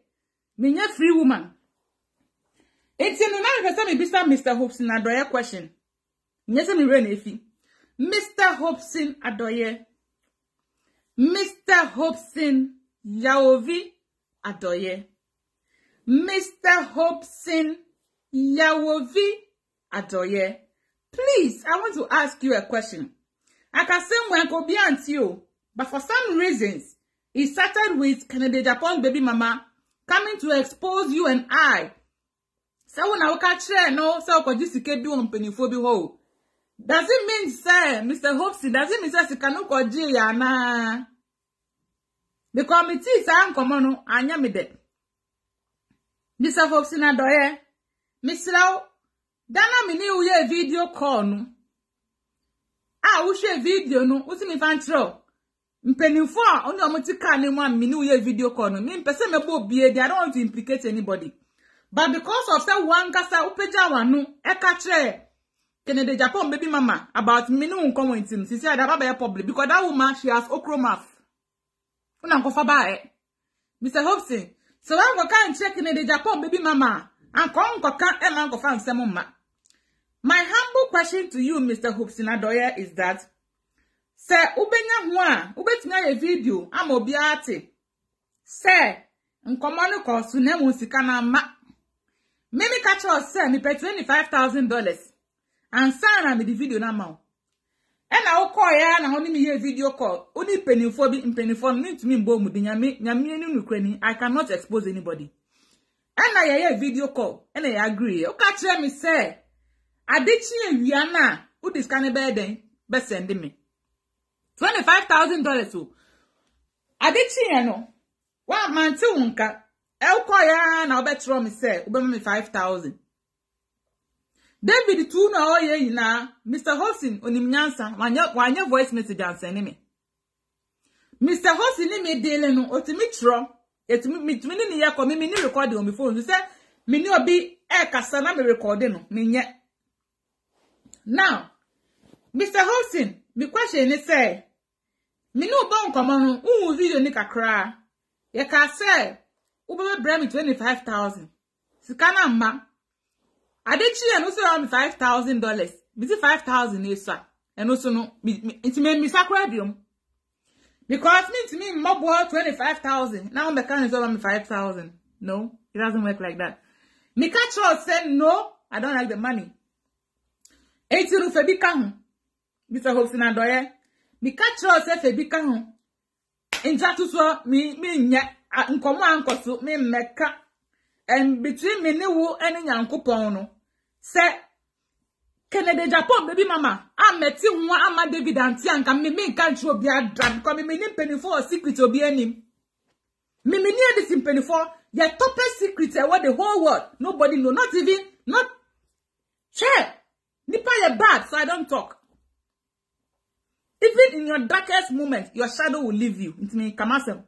me nye free woman. Eti no na request me bisa Mr. Hobson Adoye question. Nye se me re na fi. Mr. Hobson Yaovi Adoye. Mr. Hobson Yaovi Adoye. Please, I want to ask you a question. I can say when Kobe and you, but for some reasons, it started with Kennedy Japan baby mama, coming to expose you and I. So when I catch no, so could this be on peniphobe? Does it mean, sir, Mr. Hopsy, does it mean sir, Sikanu Koji yana? The committee is uncommon, anya me de. Mr. Hopsy na doye. Mr. Dana mini uye video call no. Ah, uye video no, usi mi fantro. Mpenifo, oni omotika ni mwa mini uye video call no. Mi mpese mebo biye, I don't want to implicate anybody. But because of that one kasa upeja wanu, ekatre. Kennedy Japan baby mama about me no unkomo intim. She said that baby public because that woman she has okromas. Unanko faba eh. Mr. Hopsy, so when go can check Kennedy Japan baby mama and come go can e man go fan semoma. My humble question to you Mr. Hopsy Nadoye is that say ubenya ho a ubetumi aye video amobi ate. Say nkomo no ko so na mu sika na ma. Me me catch us say me pay $25,000. And sana me the video na ma. And I call ya na honi me video call. Oni penifo bi mpenifo me to me mbo mu nyame nyame enu nukrani. I cannot expose anybody. And I hear video call. And I agree. O ka tell me say adichi ewia na u discane be den be send me $25,000 o. Adichi e no. Wa man ti unka. E call ya na obetro me say obema me $5,000. David tu na oye na Mr. Hopsy onimnyansa wanya voice message answer ni me. Mr. Hopsy ni me dele no otimi tro etimi ni ya ko me ni record on my phone say me ni obi e kasa na me record no me nye. Now Mr. Hopsy me question ni say me no ba nkomo no unu video ni kakra ye ka say u be bra me $25,000 sika na ma. I did she and also around $5,000. Busy $5,000 is sir. And also no it made me sacradium. Because me to me mob worth $25,000. Now the can is over me $5,000. No, it doesn't work like that. Me catcher said no, I don't like the money. 80 Febi Kahun. Mr. Hopsy Nadoye. Me catcher said Febi Kahun. In Jatuswa me nya nkomo ankoso me meka. And between me new and yanko pono. Say Kennedy Japan baby mama. I met him one ama David and Tianka me me can't be a drum come me penny for a secret to be any. Me near this in penny for your toughest secret away the whole world. Nobody know, not even not chair. Nipa your bad, so I don't talk. Even in your darkest moment, your shadow will leave you. It me kamasem.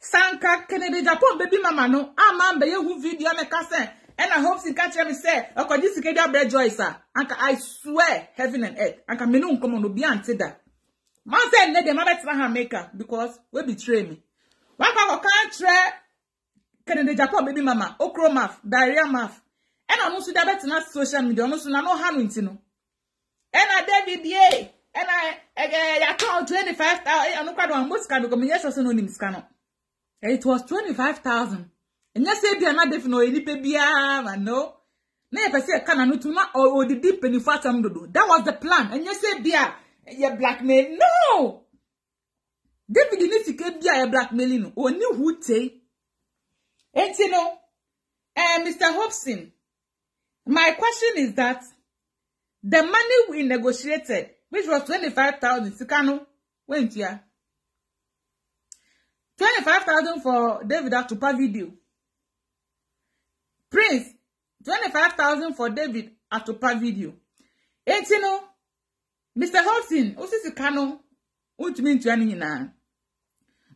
Sanka Kennedy Japan baby mama no amam be hu video me ka say and I hope sinka tell me say akodi sikeda bread joy sir anka I swear heaven and earth anka me no nkomo no bi antida man say ne dey ma betra ha maker because we betray me one ka kan tre Kennedy Japan baby mama okro maf diarrhea maf and I no so da betna social media no so na no hanu ntino and I David ye and I ya call 25,000 no kwado am mosika do communication so no nim sika no. It was $25,000. And you say, "Be not definitely any baby, no." Now you say, "Can I not do that?" Or the deep penny for some do. That was the plan. And you say, "Be a blackmail." No. David didn't think be a blackmailing. Only who say? And you know, Mr. Hopsy, my question is that the money we negotiated, which was $25,000, Sikano went here. $25,000 for David Atupa video. Prince, $25,000 for David Atupa video. Etino, Mr. Hopsy, Osisi Kano, Utmin Janina.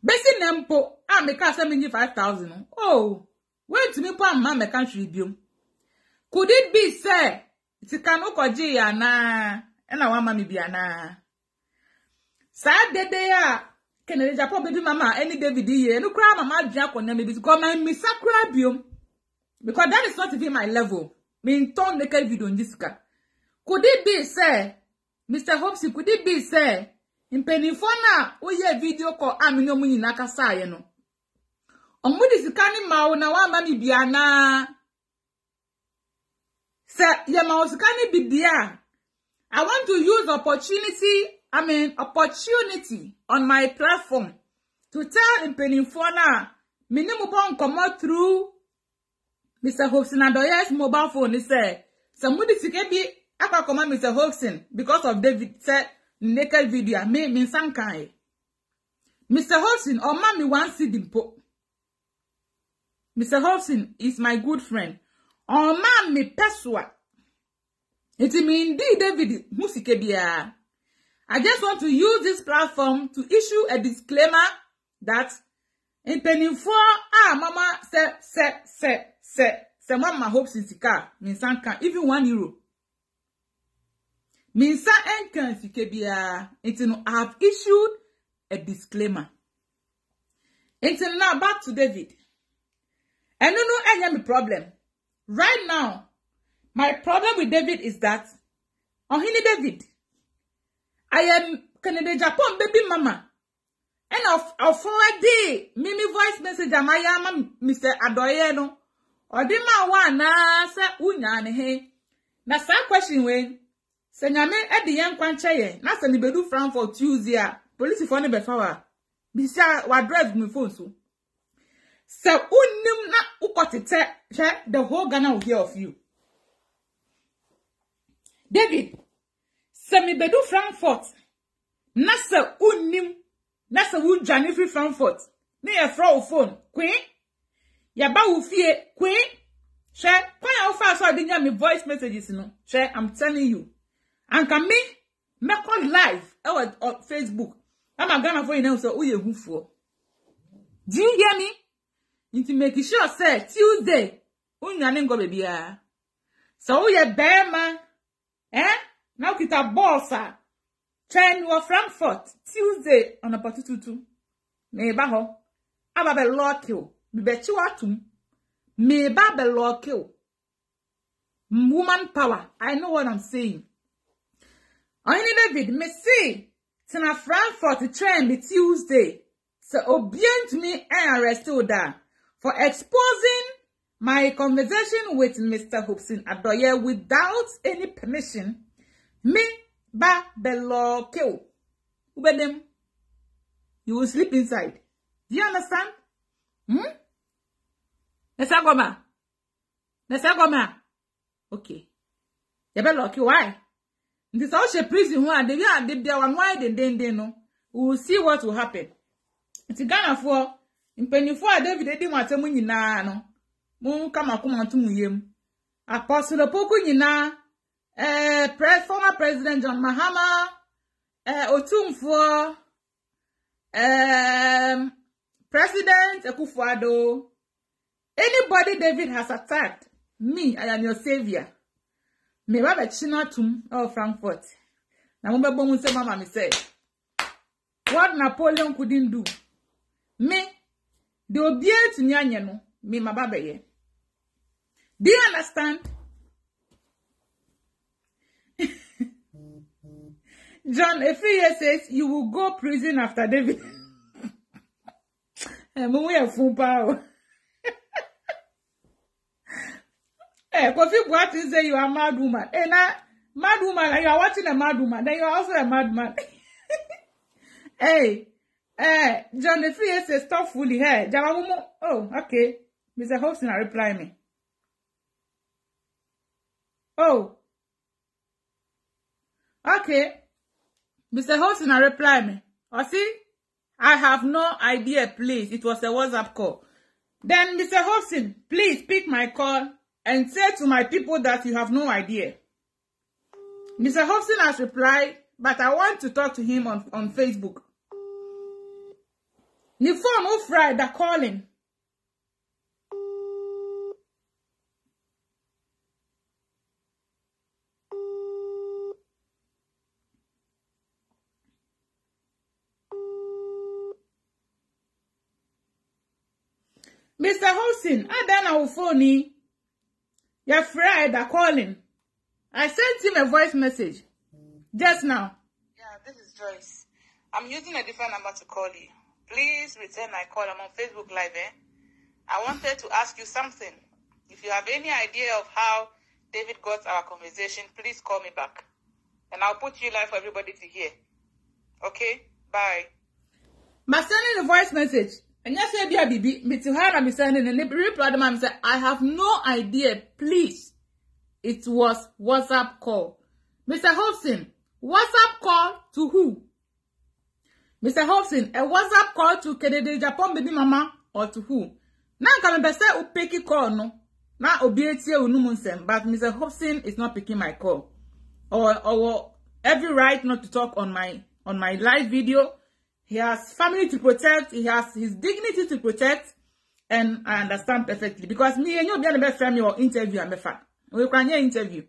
Bessie Nempo, I make us $75,000. Oh, wait to me, Pam, my country view. Could it be, sir? Sikano Koji, and I want Mammy Biana. Sad that they are. Kennedy Japan baby mama any David here no cry mama drink on me because my misakura biom because that is not even my level me ton naked video on this car. Could it be say Mr. Hopsy could it be say in penifona o ye video call amino mu nyina kasa ye no omudi sika ni mawo na wa mami bia na say ye mawo sika ni bibia I want to use opportunity opportunity on my platform to tell in Penifona Minimu bon come through Mr. Hobson and Doyle's mobile phone. He said, some modification be Aka come Mr. Hobson because of David said naked video. Me sankai. Mr. Hobson or mommy wants see the po. Mr. Hobson is my good friend. Or mommy peswa. It means indeed David musike biya. I just want to use this platform to issue a disclaimer that in penny for mama say mama hopes in sika minsan can even €1 minsan enkan sike biya. Until I have issued a disclaimer. Until now back to David. And no any problem. Right now, my problem with David is that Ohini David, I am Canada Japan baby mama. And of 4 day, Mimi voice message Amayama Mr. Adoyeno. Or the ma wana sa unyane he. Na sa question we se nyame e de yan kwanche ye. Na se ni bedu fram for Tuesday. Police phone be fawa. Bisa wa drive my phone so. Se unnim na ukotete the whole Ghana will hear of you. David, semi bedu Frankfurt. Nasa unim, nasa un Janifri Frankfurt. Ne a fro phone, queen. Yaba ufie, queen. She, quite how far so I didn't have voice messages, no. She, I'm telling you. And can me call live on Facebook. I'm a Ghana for you now, so who you who for? Do you hear me? You to make sure, say, Tuesday, unyaning go baby. So you bear man. Eh? Now kita bolsa. Train wa Frankfurt. Tuesday on a patututu. Meba ho. Aba be lokyo. Bibechi watum. Meba be lokyo. Woman power. I know what I'm saying. Ohini David, me see. Tina Frankfurt train be Tuesday. So obedient me and arrest order for exposing my conversation with Mr. Hobson Adoye without any permission. Me ba belo keo. Ubedem. You will sleep inside. Do you understand? Hmm? Nesagoma. Okay. You belo keo. Why? This is all she prison one. They are the one why they didn't know. We will see what will happen. It's a Ghana for. In penny for David, they didn't want to win no. Kama kuma tu muyem. Apostle Poku Nina, former President John Mahama, Otumfo, President Akufo-Addo. Anybody David has attacked, me, I am your savior. Me waba chinatum of Frankfurt. Na mumbe bomu se mama me say, what Napoleon couldn't do, me, the obedient nyanye no, me ma babaye. Do you understand? John Efiye says, you will go prison after David. Kofi Boateng say you are a mad woman. Hey, mad woman, and you are watching a mad woman. Then you are also a madman. Hey, John Efiye says, stop fooling her. Oh, okay. Mr. Hobson, I reply me. Oh, okay. Mr. Hobson, I reply me. Oh, see, I have no idea, please. It was a WhatsApp call. Then, Mr. Hobson, please pick my call and say to my people that you have no idea. Mr. Hobson has replied, but I want to talk to him on Facebook. The phone off right, they're calling. Mr. Hobson, and then I will phone you. Your friend are calling. I sent him a voice message just now. Yeah, this is Joyce. I'm using a different number to call you. Please return my call. I'm on Facebook Live. I wanted to ask you something. If you have any idea of how David got our conversation, please call me back. And I'll put you live for everybody to hear. Okay? Bye. I'm sending a voice message. And yes, I have no idea, please. It was WhatsApp call. Mr. Hobson, WhatsApp call to who? Mr. Hobson, a WhatsApp call to Kedede Japan baby mama or to who? Now can be say upeki call no. Now obieti unumunsen, but Mr. Hobson is not picking my call. Or every right not to talk on my live video. He has family to protect, he has his dignity to protect, and I understand perfectly. Because me and you be the best friend or interview and we can hear interview.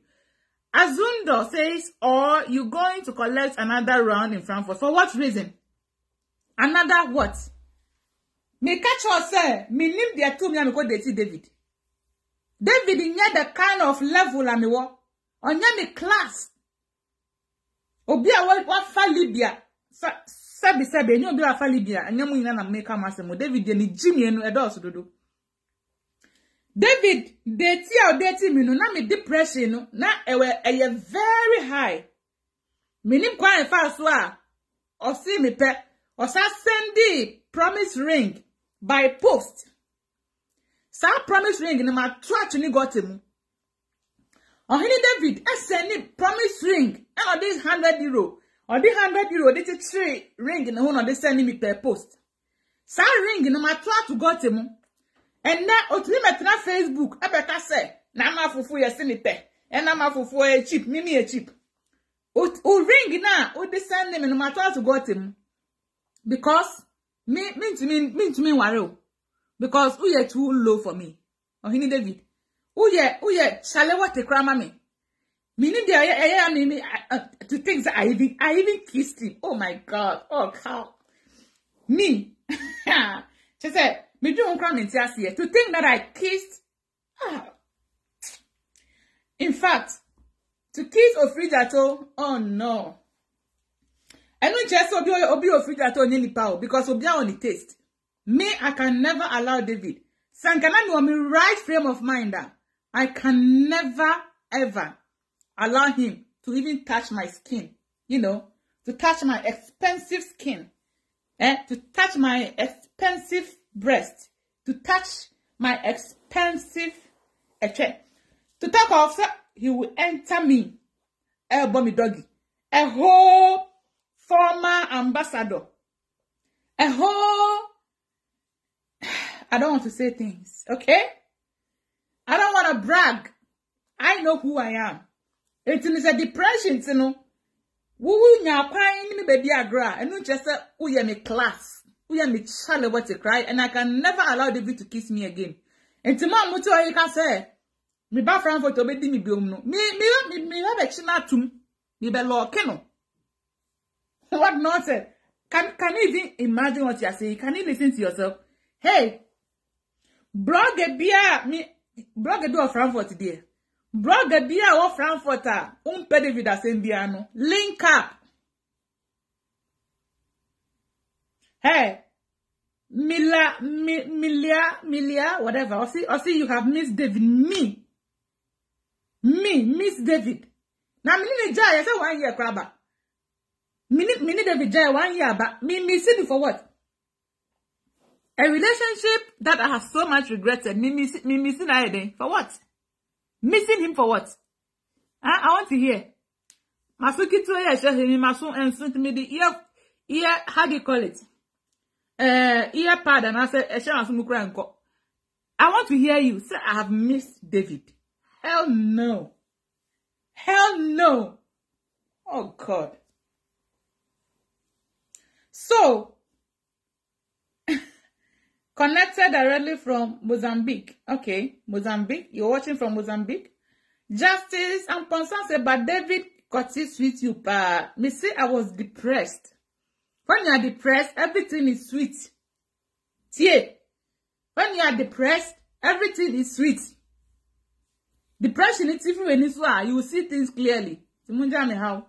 Azundo says, or you going to collect another round in Frankfurt. For what reason? Another what? Me catch her say, me name their two me and go date David. David in the kind of level I me what? On your class. Obia what for Libya? Sabi sabi ni obi afa Libya anyamu ina na make am asemo David dey ni Jimmy enu edos dodo David dey ti o dey ti mi no na me depression no na ewe eye very high me nim kwa fa so a o see me pe o sa send the promise ring by post sa promise ring na ma touch ni got him o hini David e send the promise ring and this €100 or the €100, they three ring in the one they send me per post. Some ring in my try to got him. And now, on Facebook, I better say, Nama fufu ya send me pay. And Nama fufu a cheap, Mimi a cheap. O ring now, O they send him in my try to got him. Because, me to me, waro. Because, who ye too low for me. Or he need David. Who ye, shalewa te krama me. Meaning to think that I even kissed him. Oh my God! Oh cow! Me, she said, "Me do uncram in tears here." To think that I kissed. Ah. In fact, to kiss Ofridato. Oh no! I don't just obi Ofridato on any power because obi on the taste. Me, I can never allow David. Sankana me on my right frame of mind. I can never ever allow him to even touch my skin, you know, to touch my expensive skin, to touch my expensive breast, to touch my expensive to talk of, he will enter me, a bummy doggy, a whole former ambassador, a whole, I don't want to say things, okay? I don't want to brag. I know who I am. It is a depression, you know. Woo nya crying me baby agra. And not just say, oh yeah, me class. Oh yeah, me child what to cry. And I can never allow David to kiss me again. And tomorrow, much you can say, me ba Frankfurt to be me be no. Me have a china to me be law keno. What nonsense? Can you even imagine what you are saying? Can you listen to yourself? Hey, blog a beer me blog a door Frankfurt today. Brother Bia or Frankfurter, David as Indiano. Link up. Hey, Milia, whatever. I see you have missed David. Me, Miss David. Now, mini Jai, I say 1 year crabber. Mini David Jai 1 year, but me see you for what? A relationship that I have so much regretted. Me missing I for what? Missing him for what? I want to hear. Masuki to ear share him masun and sent me the ear how do you call it? Ear pad and I said I want to hear you. Say I have missed David. Hell no. Hell no. Oh God. So connected directly from Mozambique. Okay, Mozambique. You're watching from Mozambique. Justice, I'm concerned about David Curtis sweet you, but me say I was depressed. When you are depressed, everything is sweet. Tie. When you are depressed, everything is sweet. Depression is even when it's why you will see things clearly. How?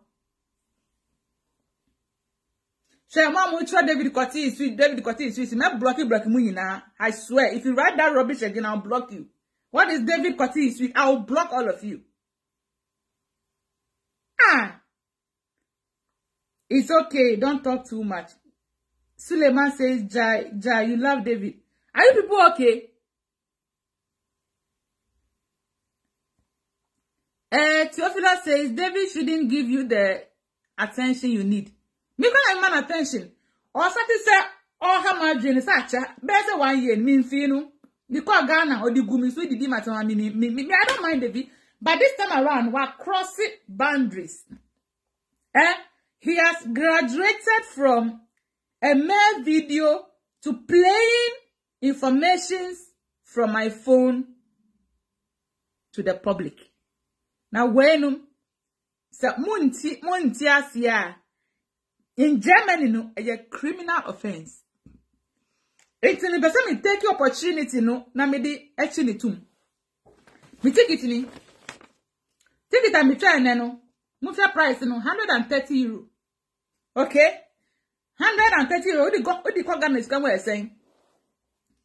David Coty is sweet. David Coty is sweet. Not block me now. I swear, if you write that rubbish again, I'll block you. What is David Coty is sweet? I'll block all of you. Ah, it's okay. Don't talk too much. Suleiman says, Jai, you love David. Are you people okay? Theophilus says, David shouldn't give you the attention you need. Me can I man attention. Or satisfy all her margin is such a better 1 year, mean finu. Because Ghana or the Gumis with the Dimatan, me, I don't mind David. But this time around, we're crossing boundaries. Eh? He has graduated from a mere video to playing informations from my phone to the public. Now, when in Germany, no, a criminal offense. It's an person take your opportunity, no, na me di actually too. Me take it ni. Take it and me try no. Mufa price no 130 euro. Okay, 130 euro. Odi kwa Ghana is come saying.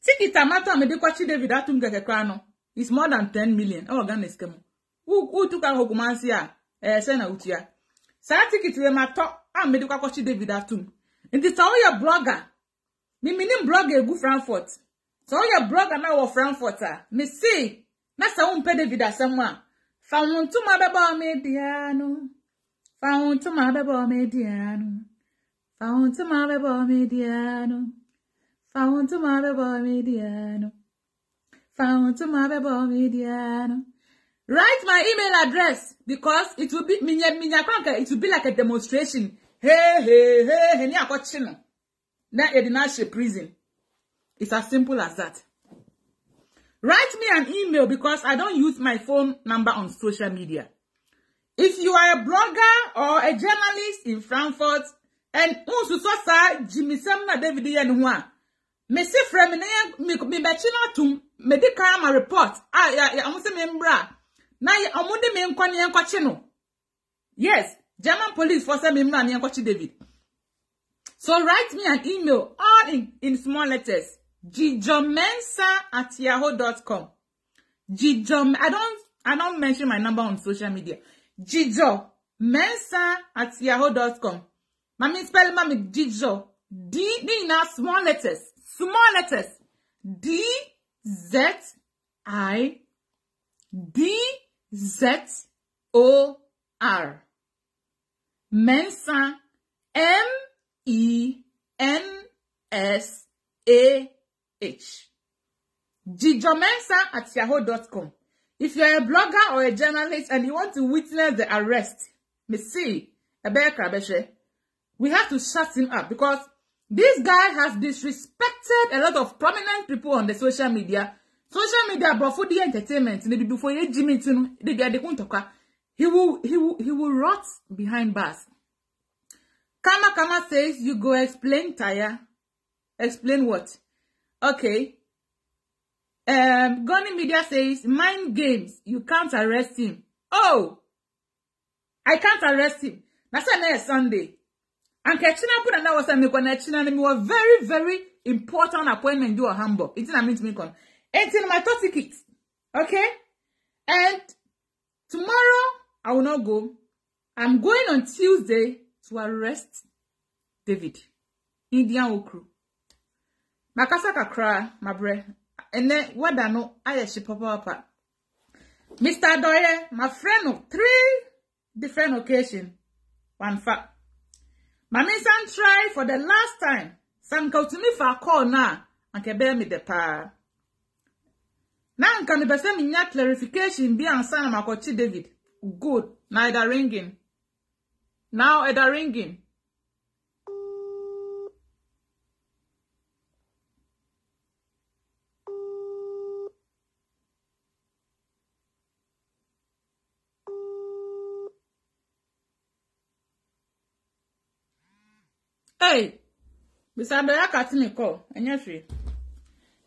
Take it and matter me di kwachi David atum gege kwa no. It's more than 10 million. Oh Ghana is come. Who took a hokumansia? Sena utia. Sa ticket we matter. I'm medical coach David Atum. And it's all your blogger. Me meaning blogger go Frankfurt. So all your blogger now of Frankfurter. Me see. That's how we pay David Asamwa. Found to my baby mediano. Found to my baby mediano. Found to my baby mediano. Found to my baby mediano. Found to my baby mediano. Write my email address because it will be like a demonstration. Hey, ni akochino. Na edinashe prison. It's as simple as that. Write me an email because I don't use my phone number on social media. If you are a blogger or a journalist in Frankfurt and unsu sosa Jimmy Semna David Yenhua, me se fremene me bechina tum me de kaya my report. Ah ya amuse membra. Now, I'm going. Yes, German police for some me I'm David. So write me an email, all in small letters. gijomensa@yahoo.com. Gijo, I don't mention my number on social media. gijomensa@yahoo.com. Mommy spell mommy Gijo. D now small letters. Small letters. DZIDZOR. Mensa MENSAH. gijomensa@yahoo.com. If you're a blogger or a journalist and you want to witness the arrest, Messi Ebeka, we have to shut him up because this guy has disrespected a lot of prominent people on the social media. Social media brought for the entertainment. Maybe before you Jimmy to the guy they couldn't talk. He will rot behind bars. Kama says you go explain Taya. Explain what? Okay. Goni Media says mind games. You can't arrest him. Oh, I can't arrest him. That's another Sunday. And Kachina put another was a make on Kachina. We were very very important appointment do a Hamburg. It's not meant to make on. Until my thought ticket, okay? And tomorrow, I will not go. I'm going on Tuesday to arrest David. Indian Okru. Makasa kakra, my brother. And then, what I know, I should papa. Mr. Doyle, my friend of 3 different occasions. One fact. My son tried for the last time. Some go to me for a call now. And can bear me the power. Now, can be sending your clarification be on San Makochi David? Good. Now, it's ringing. Now, it's ringing. Hey, Mr. Doye, cut me call. And you're free.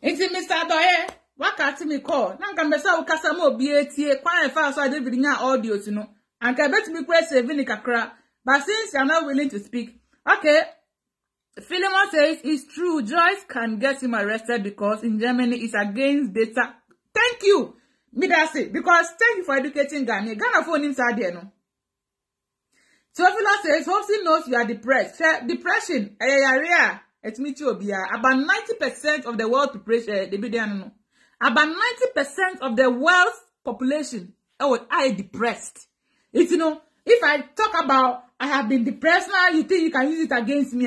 It's Mr. Doye. Waka ti mi call na nka mbesa wo kasa ma obi etie kwan fa so David nya audio ti no anka bet mi press save ni kakra but since you are not willing to speak. Okay, Philemon says it's true Joyce can get him arrested because in Germany it's against data. Thank you Midasi because thank you for educating Ghana. Ghana phone him side there no. Teofila says hope she knows you are depressed. Depression area About 90% of the world population, about 90% of the world's population are depressed. It's, you know, if I talk about I have been depressed now, you think you can use it against me?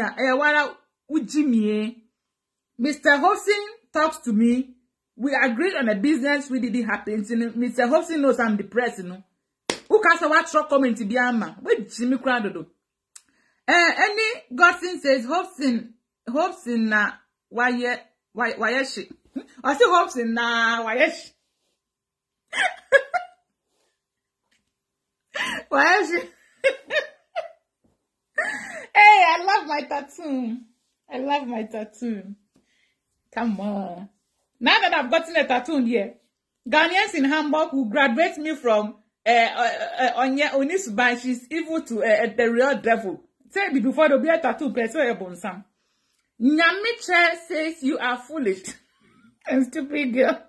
Mr. Hobson talks to me. We agreed on a business. We didn't happen. Mr. Hobson knows I'm depressed. You know, who can say what truck coming to Biama? Wait, Jimmy Crowder do. Any Godson says Hobson na why she? I say Hobson na why she? Why she? Hey, I love my tattoo. I love my tattoo. Come on. Now that I've gotten a tattoo here, Ghanaians in Hamburg will graduate me from Onyea Onisuban, she's evil to the real devil. Tell me before there'll be a tattoo, but so a bon sang. Nyamiche says you are foolish and stupid girl.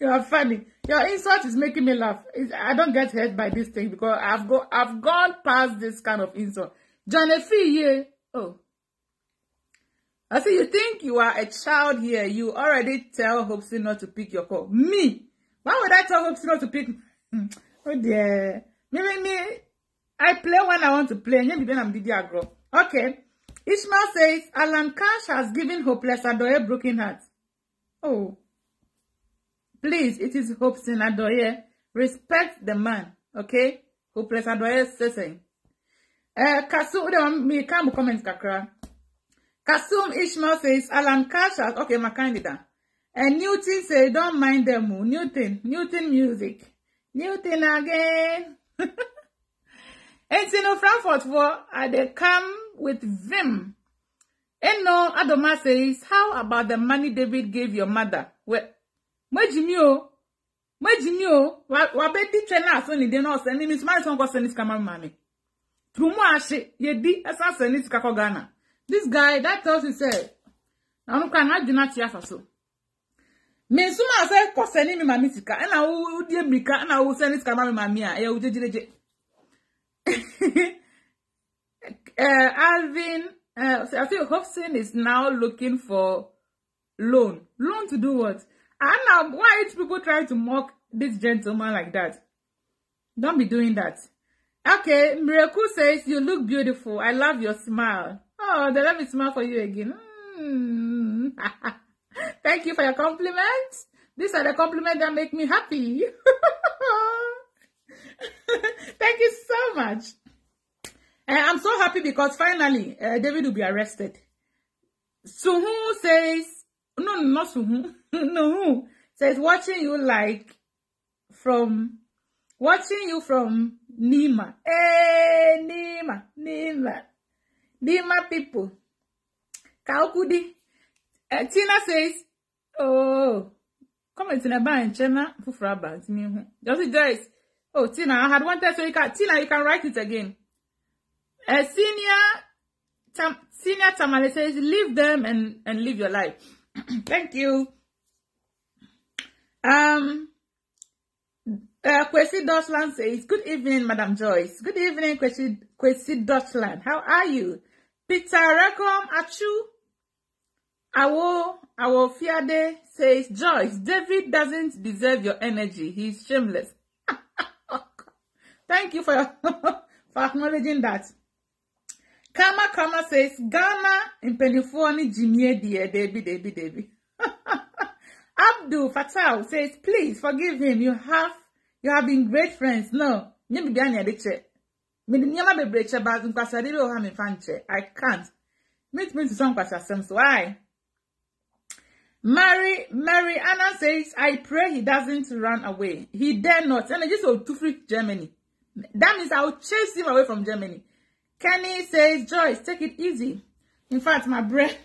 You are funny. Your insult is making me laugh. I don't get hurt by this thing because I've gone past this kind of insult. Johnny Fee, oh. I say, you think you are a child here. You already tell Hobson not to pick your call. Me? Why would I tell Hobson not to pick? Oh dear. Me. I play when I want to play. Okay. Ishmael says, Alan Cash has given Hopeless Adoye broken heart. Oh. Please, it is Hobson Adoye. Respect the man. Okay? Hopeless Adoye says it. Me come comment kakra. Kasum Ishmael says, Alan Cash, okay, my candidate. And Newton says, don't mind them. Newton music. Newton again. And you know, Frankfurt, they come with vim. And no, Adoma says, how about the money David gave your mother? Well, my Jimmy, Wabeti Chenas only, they know, sending his money, so send his camera money. Through Moashi, Yedi, as I send his Kakogana. This guy that tells himself, I don't can do not hear for so. Me soon I say, concerning me, my misika, and I will dear Mika, and I will send this camera, my mia, I will judge. Alvin, I think Hobson is now looking for loan. Loan to do what? And why people try to mock this gentleman like that? Don't be doing that. Okay, Miracle says, you look beautiful. I love your smile. Oh, they let me smile for you again. Mm. Thank you for your compliments. These are the compliments that make me happy. Thank you so much. I'm so happy because finally, David will be arrested. Suhu says, no, not Suhu. No, says, watching you from Nima. Hey, Nima. Nima people. Kaukudi. Tina says, oh, come in Tina Ban, Chena, Fufraba. Just Joyce. Oh, Tina, I had one test, so you can, Tina, you can write it again. Senior Tamale says, leave them and live your life. Thank you. Kwesi Dutchland says, good evening, Madam Joyce. Good evening, Kwesi Dutchland. How are you? Peter Rekom Achu Awo Fiade says, Joyce, David doesn't deserve your energy. He's shameless. Thank you for acknowledging that. Kama says, Ghana in Penifoni Jimmy dear Debbie. Abdul Fatal says, please forgive him. You have been great friends. No, I can't. Meet me to some questions. Why? Mary Anna says, I pray he doesn't run away. He dare not. And I just will to free Germany. That means I will chase him away from Germany. Kenny says, Joyce, take it easy. In fact, my breath.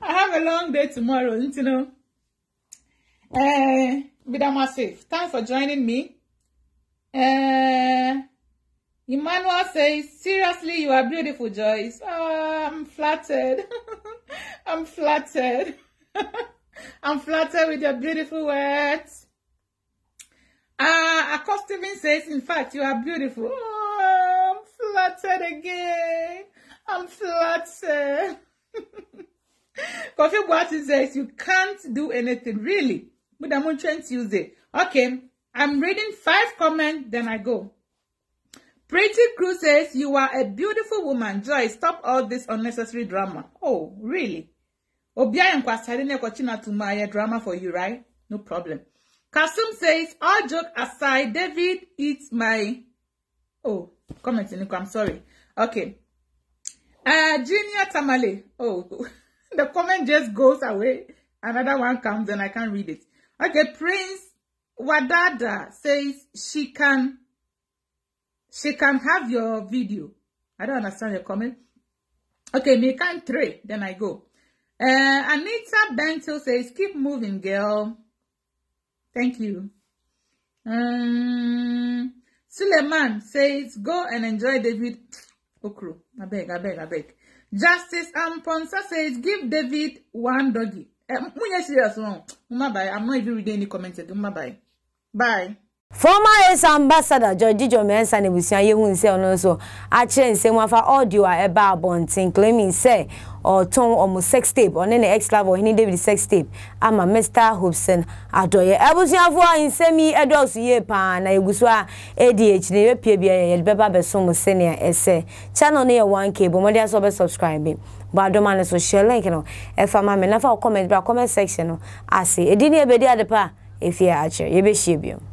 I have a long day tomorrow, you know. Bidamassif, thanks for joining me. Emmanuel says, seriously, you are beautiful, Joyce. Oh, I'm flattered. I'm flattered. I'm flattered with your beautiful words. Acosta says, in fact, you are beautiful. Oh, I'm flattered again. I'm so upset. Coffee Boaty says you can't do anything, really. But I'm on Trend Tuesday. Okay, I'm reading 5 comments, then I go. Pretty Crew says you are a beautiful woman, Joy. Stop all this unnecessary drama. Oh, really? Obia and Kwasarine Kwachina to my drama for you, right? No problem. Kasum says, all joke aside, David eats my... Oh, comment in. I'm sorry. Okay. Junior Tamale. Oh, the comment just goes away. Another one comes and I can't read it. Okay, Prince Wadada says she can have your video. I don't understand your comment. Okay, Mekan 3. Then I go. Anita Bento says, keep moving, girl. Thank you. Suleiman says, go and enjoy David Okro. I beg. Justice Amponsa says, give David one doggy. I'm not even reading any comments. Bye. Former US Ambassador George Jomensa Nebusia Yehunse on also actually say one for audio about bonting claiming say or tone almost sex tape on any ex level any David sex tape. I'm a Mr. Hobson Adoye. Ebusia for in semi adults ye pan na Yuguswa ADH ne PBA Beba Besomo Senior SA. Channel near 1K, but media so be subscribing. But I don't mind so share link no. If I'm a man, comment section no. I say it didn't be the other pa if you are actually you be